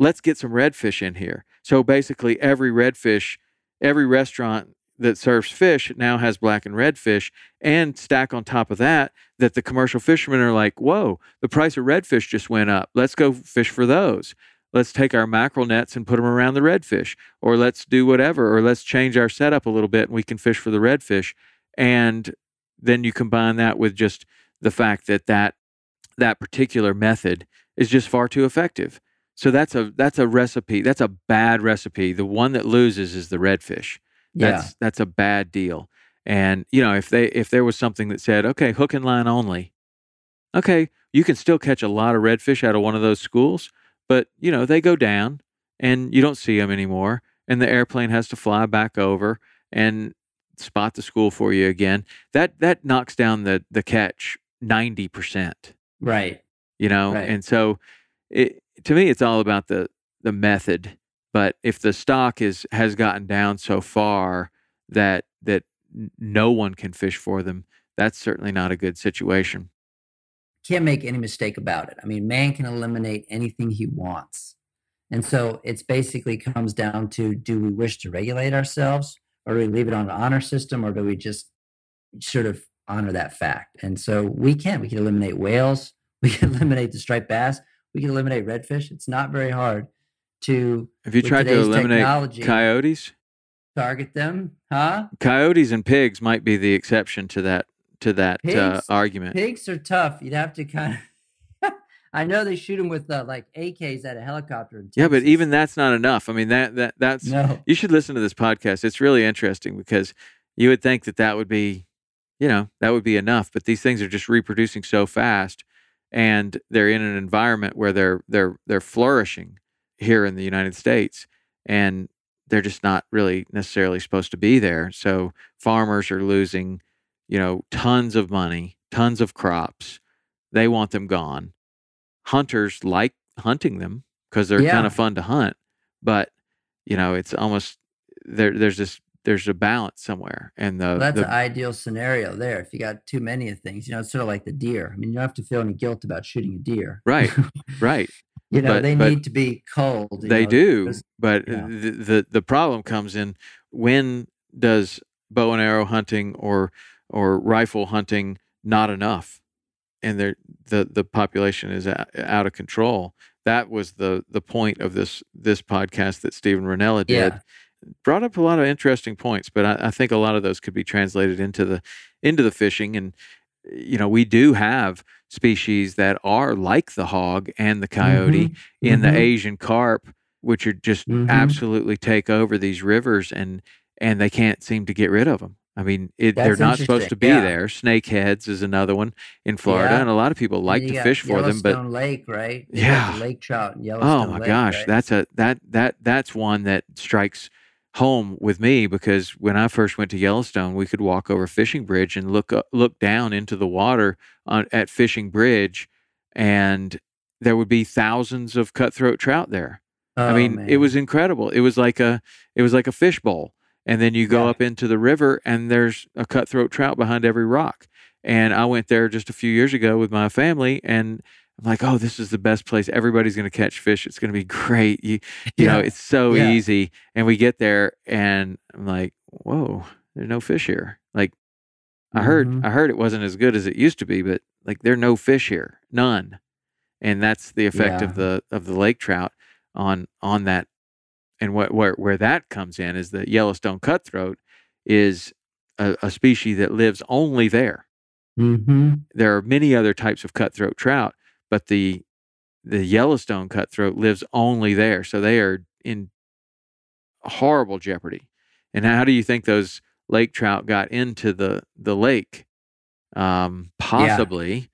Let's get some redfish in here. So basically every redfish, every restaurant that serves fish now has black and redfish, and stack on top of that, that the commercial fishermen are like, whoa, the price of redfish just went up. Let's go fish for those. Let's take our mackerel nets and put them around the redfish, or let's do whatever, or let's change our setup a little bit and we can fish for the redfish. And then you combine that with just the fact that that, that particular method is just far too effective. So that's a, that's a recipe. That's a bad recipe. The one that loses is the redfish. That's, yeah. that's a bad deal. And, you know, if they, if there was something that said, okay, hook and line only, okay, you can still catch a lot of redfish out of one of those schools, but, you know, they go down and you don't see them anymore. And the airplane has to fly back over and spot the school for you again. That, that knocks down the, the catch ninety percent. Right. You know? Right. And so it, to me, it's all about the, the method. But if the stock is has gotten down so far that that no one can fish for them, that's certainly not a good situation. Can't make any mistake about it. I mean, man can eliminate anything he wants. And so it's basically comes down to, do we wish to regulate ourselves, or do we leave it on an honor system, or do we just sort of honor that fact? And so we can. We can eliminate whales. We can eliminate the striped bass. We can eliminate redfish. It's not very hard. To, have you tried to eliminate coyotes? Target them, huh? Coyotes and pigs might be the exception to that to that pigs, uh, argument. Pigs are tough. You'd have to kind of. I know they shoot them with uh, like A Ks at a helicopter. In yeah, but even that's not enough. I mean that that that's. No. You should listen to this podcast. It's really interesting because you would think that that would be, you know, that would be enough. But these things are just reproducing so fast, and they're in an environment where they're they're they're flourishing here in the United States, and they're just not really necessarily supposed to be there. So farmers are losing, you know, tons of money, tons of crops. They want them gone. Hunters like hunting them because they're yeah. kind of fun to hunt, but you know, it's almost there. There's this, there's a balance somewhere. And the, well, that's the ideal scenario there. If you got too many of things, you know, it's sort of like the deer. I mean, you don't have to feel any guilt about shooting a deer. Right. Right. You know, but, they need to be cold. They know, do, just, but you know. the, the the problem comes in, when does bow and arrow hunting or or rifle hunting not enough, and the the population is out of control? That was the the point of this this podcast that Stephen Ranella did. Yeah. Brought up a lot of interesting points, but I, I think a lot of those could be translated into the into the fishing. And you know, we do have species that are like the hog and the coyote mm-hmm. in mm-hmm. the Asian carp, which are just mm-hmm. absolutely take over these rivers, and and they can't seem to get rid of them. I mean, it, they're not supposed to be yeah. there. Snakeheads is another one in Florida, yeah. and a lot of people like to fish for them. But Lake, right? You yeah, lake trout in Yellowstone. Oh my lake, gosh, right? that's a that that that's one that strikes home with me, because when I first went to Yellowstone, we could walk over Fishing Bridge and look up, look down into the water on, at Fishing Bridge, and there would be thousands of cutthroat trout there. Oh, I mean, man. It was incredible. It was like a it was like a fish bowl. And then you go yeah. up into the river, and there's a cutthroat trout behind every rock. And I went there just a few years ago with my family, and I'm like, oh, this is the best place. Everybody's going to catch fish. It's going to be great. You, you yeah. know, it's so yeah. easy. And we get there, and I'm like, whoa, there's no fish here. Like, I mm-hmm. heard, I heard it wasn't as good as it used to be, but like, there are no fish here, none. And that's the effect yeah. of the of the lake trout on on that. And what where where that comes in is that Yellowstone cutthroat is a, a species that lives only there. Mm-hmm. There are many other types of cutthroat trout, but the the Yellowstone cutthroat lives only there. So they are in horrible jeopardy. And how do you think those lake trout got into the, the lake? Um, possibly yeah.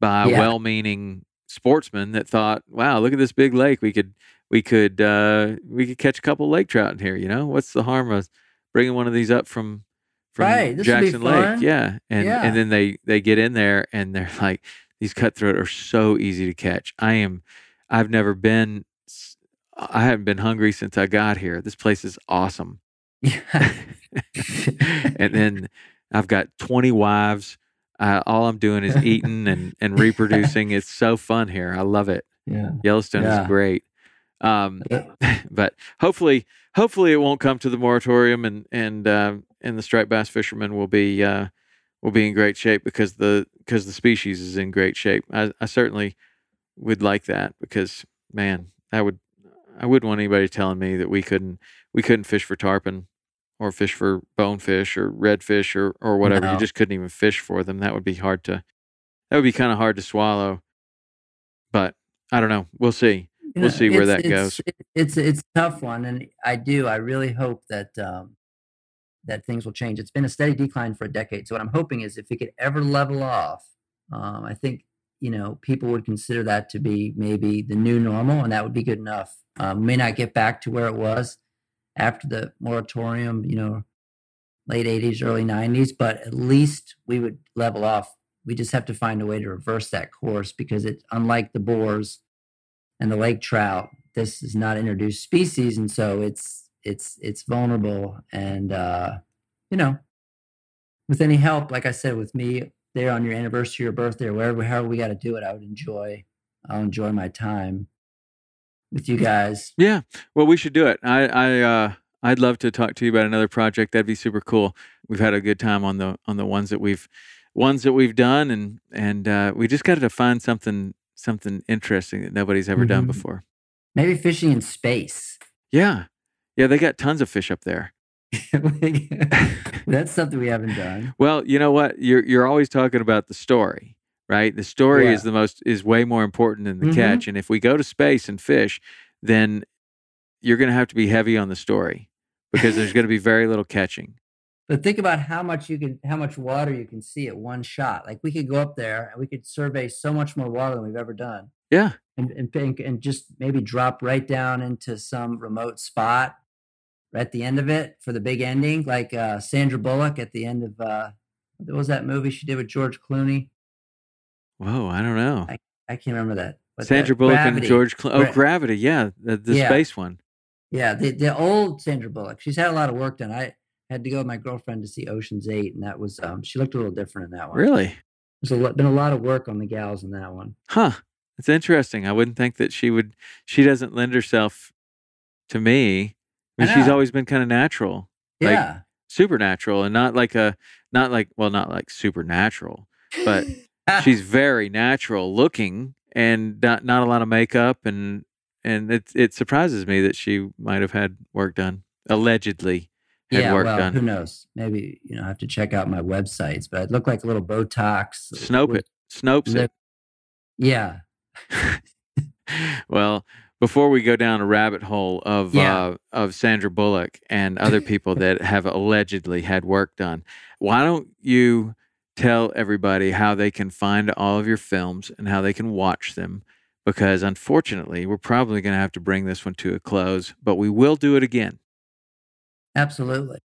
by yeah. well-meaning sportsmen that thought, wow, look at this big lake. We could, we could, uh, we could catch a couple lake trout in here. You know, what's the harm of bringing one of these up from, from right. Jackson Lake? Yeah. And, yeah. and then they, they get in there and they're like, these cutthroat are so easy to catch. I am, I've never been, I haven't been hungry since I got here. This place is awesome. Yeah. And then I've got twenty wives. Uh, all I'm doing is eating and, and reproducing. It's so fun here. I love it. Yeah. Yellowstone yeah. is great. Um, but hopefully, hopefully it won't come to the moratorium, and, and, uh, and the striped bass fishermen will be, uh, will be in great shape, because the, because the species is in great shape. I, I certainly would like that, because man, I would, I wouldn't want anybody telling me that we couldn't, we couldn't fish for tarpon, or fish for bonefish or redfish or, or whatever. No. You just couldn't even fish for them. That would be hard to, that would be kind of hard to swallow. But I don't know. We'll see. We'll see where that goes. It's, it's a tough one. And I do, I really hope that, um, that things will change. It's been a steady decline for a decade. So what I'm hoping is if it could ever level off, um, I think, you know, people would consider that to be maybe the new normal, and that would be good enough. Um, may not get back to where it was after the moratorium, you know, late eighties, early nineties, but at least we would level off. We just have to find a way to reverse that course, because it's unlike the boars and the lake trout, this is not introduced species. And so it's, it's, it's vulnerable. And, uh, you know, with any help, like I said, with me there on your anniversary or birthday or wherever, however we got to do it, I would enjoy, I'll enjoy my time with you guys. Yeah. Well, we should do it. I, I, uh, I'd love to talk to you about another project. That'd be super cool. We've had a good time on the, on the ones that we've, ones that we've done. And, and, uh, we just got to find something, something interesting that nobody's ever mm-hmm. done before. Maybe fishing in space. Yeah. Yeah. They got tons of fish up there. That's something we haven't done. Well, you know what? You're, you're always talking about the story. Right? The story yeah. is the most, is way more important than the mm-hmm. catch. And if we go to space and fish, then you're going to have to be heavy on the story, because there's going to be very little catching. But think about how much you can, how much water you can see at one shot. Like, we could go up there and we could survey so much more water than we've ever done. Yeah. And, and, think, and just maybe drop right down into some remote spot right at the end of it for the big ending, like uh, Sandra Bullock at the end of, uh, what was that movie she did with George Clooney? Whoa, I don't know. I, I can't remember that. But Sandra that, Bullock Gravity. and George Clooney. Oh, Gra- Gravity, yeah, the, the yeah. space one. Yeah, the, the old Sandra Bullock. She's had a lot of work done. I had to go with my girlfriend to see Ocean's eight, and that was, um, she looked a little different in that one. Really? There's a, been a lot of work on the gals in that one. Huh, it's interesting. I wouldn't think that she would, she doesn't lend herself to me. I mean, I she's always been kind of natural. Yeah. Like, supernatural, and not like a, not like, well, not like supernatural, but... She's very natural looking, and not, not a lot of makeup, and and it it surprises me that she might have had work done. Allegedly had yeah, work well, done. Who knows? Maybe, you know, I have to check out my websites, but it looked like a little Botox. Snope it. Snopes it. Yeah. Well, before we go down a rabbit hole of yeah. uh, of Sandra Bullock and other people that have allegedly had work done, why don't you tell everybody how they can find all of your films and how they can watch them, because unfortunately we're probably going to have to bring this one to a close, but we will do it again. Absolutely.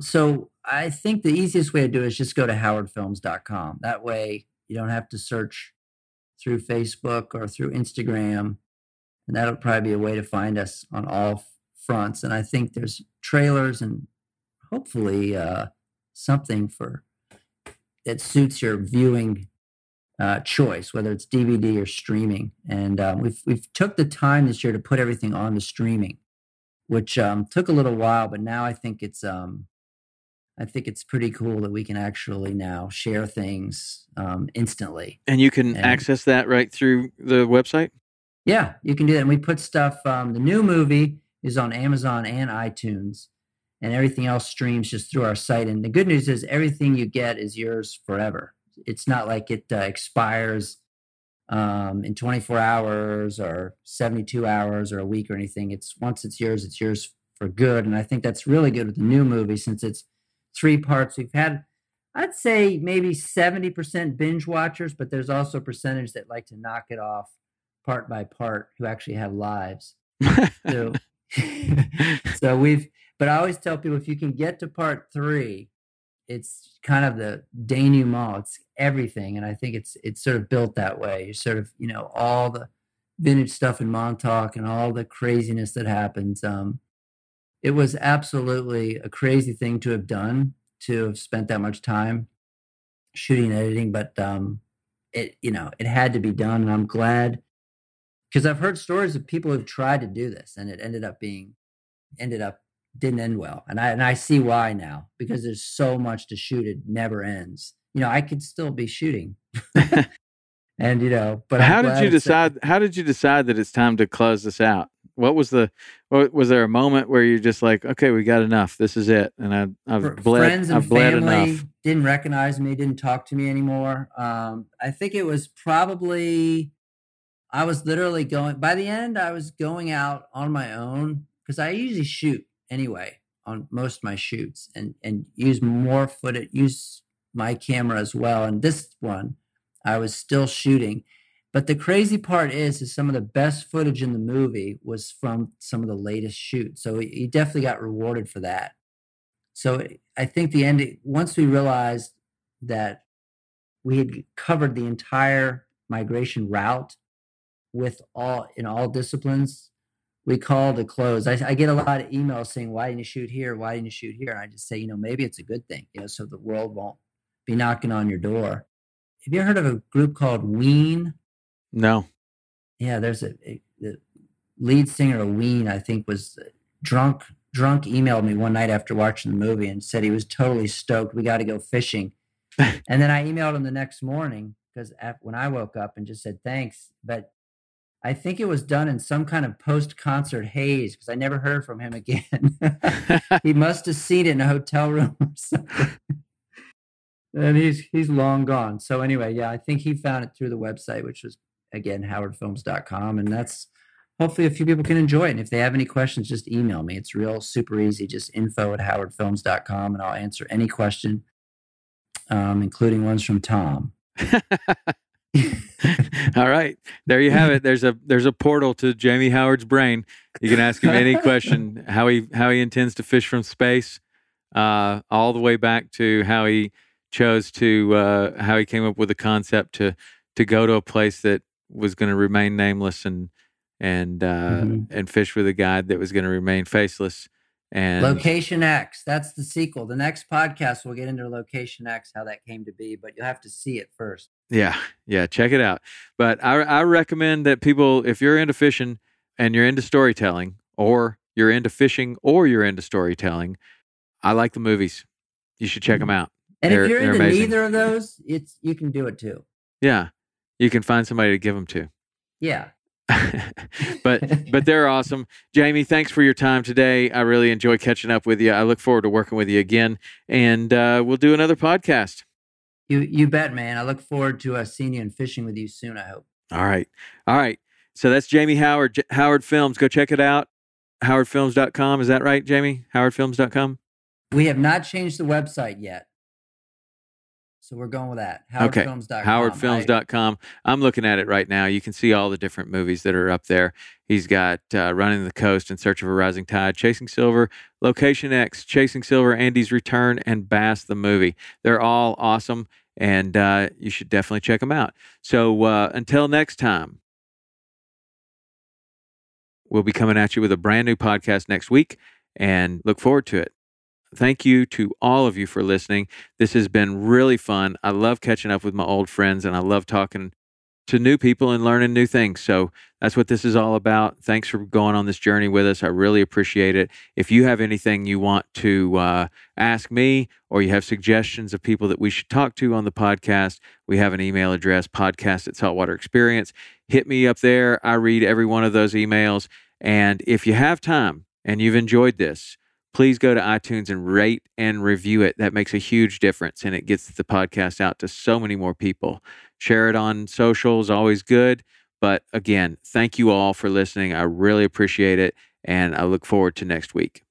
So I think the easiest way to do it is just go to howard films dot com. That way you don't have to search through Facebook or through Instagram, and that'll probably be a way to find us on all fronts. And I think there's trailers and hopefully uh, something for that suits your viewing uh, choice, whether it's D V D or streaming. And um, we've we've took the time this year to put everything on the streaming, which um, took a little while, but now I think it's um, I think it's pretty cool that we can actually now share things um, instantly. And you can and, access that right through the website? Yeah, you can do that. And we put stuff, um, the new movie is on Amazon and iTunes, and everything else streams just through our site. And the good news is everything you get is yours forever. It's not like it uh, expires um, in twenty-four hours or seventy-two hours or a week or anything. It's once it's yours, it's yours for good. And I think that's really good with the new movie, since it's three parts. We've had, I'd say, maybe seventy percent binge watchers, but there's also a percentage that like to knock it off part by part who actually have lives. So, so we've, but I always tell people, if you can get to part three, it's kind of the denouement. It's everything. And I think it's, it's sort of built that way. You're sort of, you know, all the vintage stuff in Montauk and all the craziness that happens. Um, it was absolutely a crazy thing to have done, to have spent that much time shooting and editing, but um, it, you know, it had to be done. And I'm glad, because I've heard stories of people who've tried to do this and it ended up being, ended up, didn't end well. And I, and I see why now, because there's so much to shoot. It never ends. You know, I could still be shooting and, you know, but how did you decide, how did you decide that it's time to close this out? What was the, was there a moment where you're just like, okay, we got enough. This is it. And I, I've bled, friends and I've bled family enough. Didn't recognize me, didn't talk to me anymore. Um, I think it was probably, I was literally going, by the end, I was going out on my own, because I usually shoot anyway on most of my shoots and, and use more footage, use my camera as well. And this one, I was still shooting. But the crazy part is, is some of the best footage in the movie was from some of the latest shoots. So you definitely got rewarded for that. So I think the end, once we realized that we had covered the entire migration route with all, in all disciplines, we called a close. I, I get a lot of emails saying, why didn't you shoot here? Why didn't you shoot here? And I just say, you know, maybe it's a good thing, you know, so the world won't be knocking on your door. Have you heard of a group called Ween? No. Yeah, there's a, a the lead singer of Ween, I think, was drunk, drunk emailed me one night after watching the movie and said he was totally stoked. We got to go fishing. And then I emailed him the next morning, because when I woke up, and just said, thanks. But I think it was done in some kind of post-concert haze, because I never heard from him again. He must have seen it in a hotel room or something. And he's he's long gone. So anyway, yeah, I think he found it through the website, which was, again, howard films dot com. And that's, hopefully a few people can enjoy it. And if they have any questions, just email me. It's real super easy, just info at howard films dot com, and I'll answer any question, um, including ones from Tom. All right, there you have it. There's a there's a portal to Jamie Howard's brain. You can ask him any question, how he how he intends to fish from space, uh, all the way back to how he chose to uh, how he came up with the concept to to go to a place that was going to remain nameless and and uh, mm-hmm. and fish with a guide that was going to remain faceless. And Location X, that's the sequel. The next podcast we'll get into Location X, how that came to be, but you'll have to see it first. Yeah, yeah, check it out. But I, I recommend that people, if you're into fishing and you're into storytelling, or you're into fishing or you're into storytelling, I like the movies. You should check them out. And they're, if you're into amazing. Neither of those, it's you can do it too. Yeah, you can find somebody to give them to. Yeah. but but they're awesome. Jamie, thanks for your time today. I really enjoy catching up with you. I look forward to working with you again, and uh, we'll do another podcast. You you bet, man. I look forward to uh, seeing you and fishing with you soon, I hope. All right. All right. So that's Jamie Howard, J- Howard Films. Go check it out. howard films dot com. Is that right, Jamie? howard films dot com? We have not changed the website yet. So we're going with that. howard films dot com. howard films dot com. I'm looking at it right now. You can see all the different movies that are up there. He's got uh, Running the Coast, In Search of a Rising Tide, Chasing Silver, Location X, Chasing Silver, Andy's Return, and Bass the Movie. They're all awesome, and uh, you should definitely check them out. So uh, until next time, we'll be coming at you with a brand new podcast next week, and look forward to it. Thank you to all of you for listening. This has been really fun. I love catching up with my old friends, and I love talking to new people and learning new things. So that's what this is all about. Thanks for going on this journey with us. I really appreciate it. If you have anything you want to uh, ask me, or you have suggestions of people that we should talk to on the podcast, we have an email address, podcast at Saltwater Experience. Hit me up there. I read every one of those emails. And if you have time and you've enjoyed this, please go to iTunes and rate and review it. That makes a huge difference, and it gets the podcast out to so many more people. Share it on social is always good. But again, thank you all for listening. I really appreciate it, and I look forward to next week.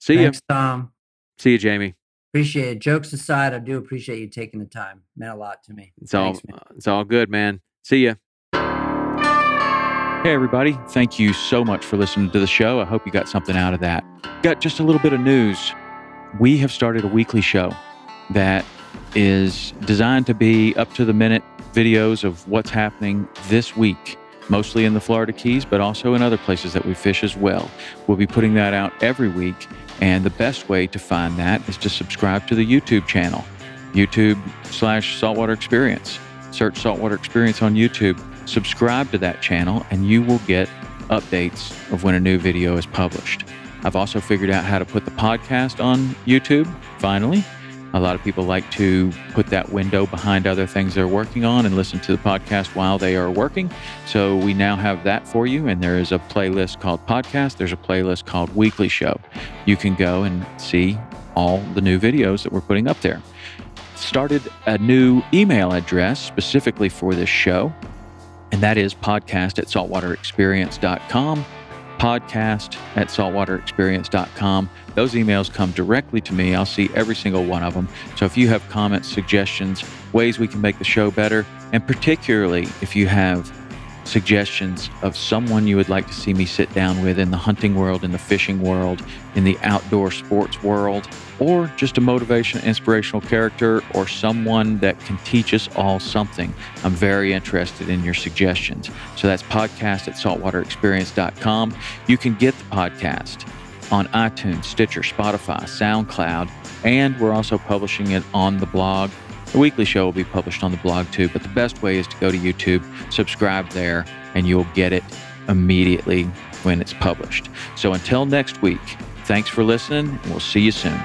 See you. Thanks, Tom. See you, Jamie. Appreciate it. Jokes aside, I do appreciate you taking the time. It meant a lot to me. It's all, Thanks, it's all good, man. See ya. Hey, everybody. Thank you so much for listening to the show. I hope you got something out of that. Got just a little bit of news. We have started a weekly show that is designed to be up-to-the-minute videos of what's happening this week, mostly in the Florida Keys, but also in other places that we fish as well. We'll be putting that out every week, and the best way to find that is to subscribe to the YouTube channel, YouTube slash Saltwater Experience. Search Saltwater Experience on YouTube. Subscribe to that channel, and you will get updates of when a new video is published. I've also figured out how to put the podcast on YouTube, finally. A lot of people like to put that window behind other things they're working on and listen to the podcast while they are working. So we now have that for you. And there is a playlist called Podcast. There's a playlist called Weekly Show. You can go and see all the new videos that we're putting up there. Started a new email address specifically for this show. And that is podcast at saltwater experience dot com. Podcast at saltwater experience dot com. Those emails come directly to me. I'll see every single one of them. So if you have comments, suggestions, ways we can make the show better, and particularly if you have suggestions of someone you would like to see me sit down with in the hunting world, in the fishing world, in the outdoor sports world, or just a motivational, inspirational character or someone that can teach us all something. I'm very interested in your suggestions. So that's podcast at saltwater experience dot com. You can get the podcast on iTunes, Stitcher, Spotify, SoundCloud, and we're also publishing it on the blog. The weekly show will be published on the blog too, but the best way is to go to YouTube, subscribe there, and you'll get it immediately when it's published. So until next week, thanks for listening, and we'll see you soon.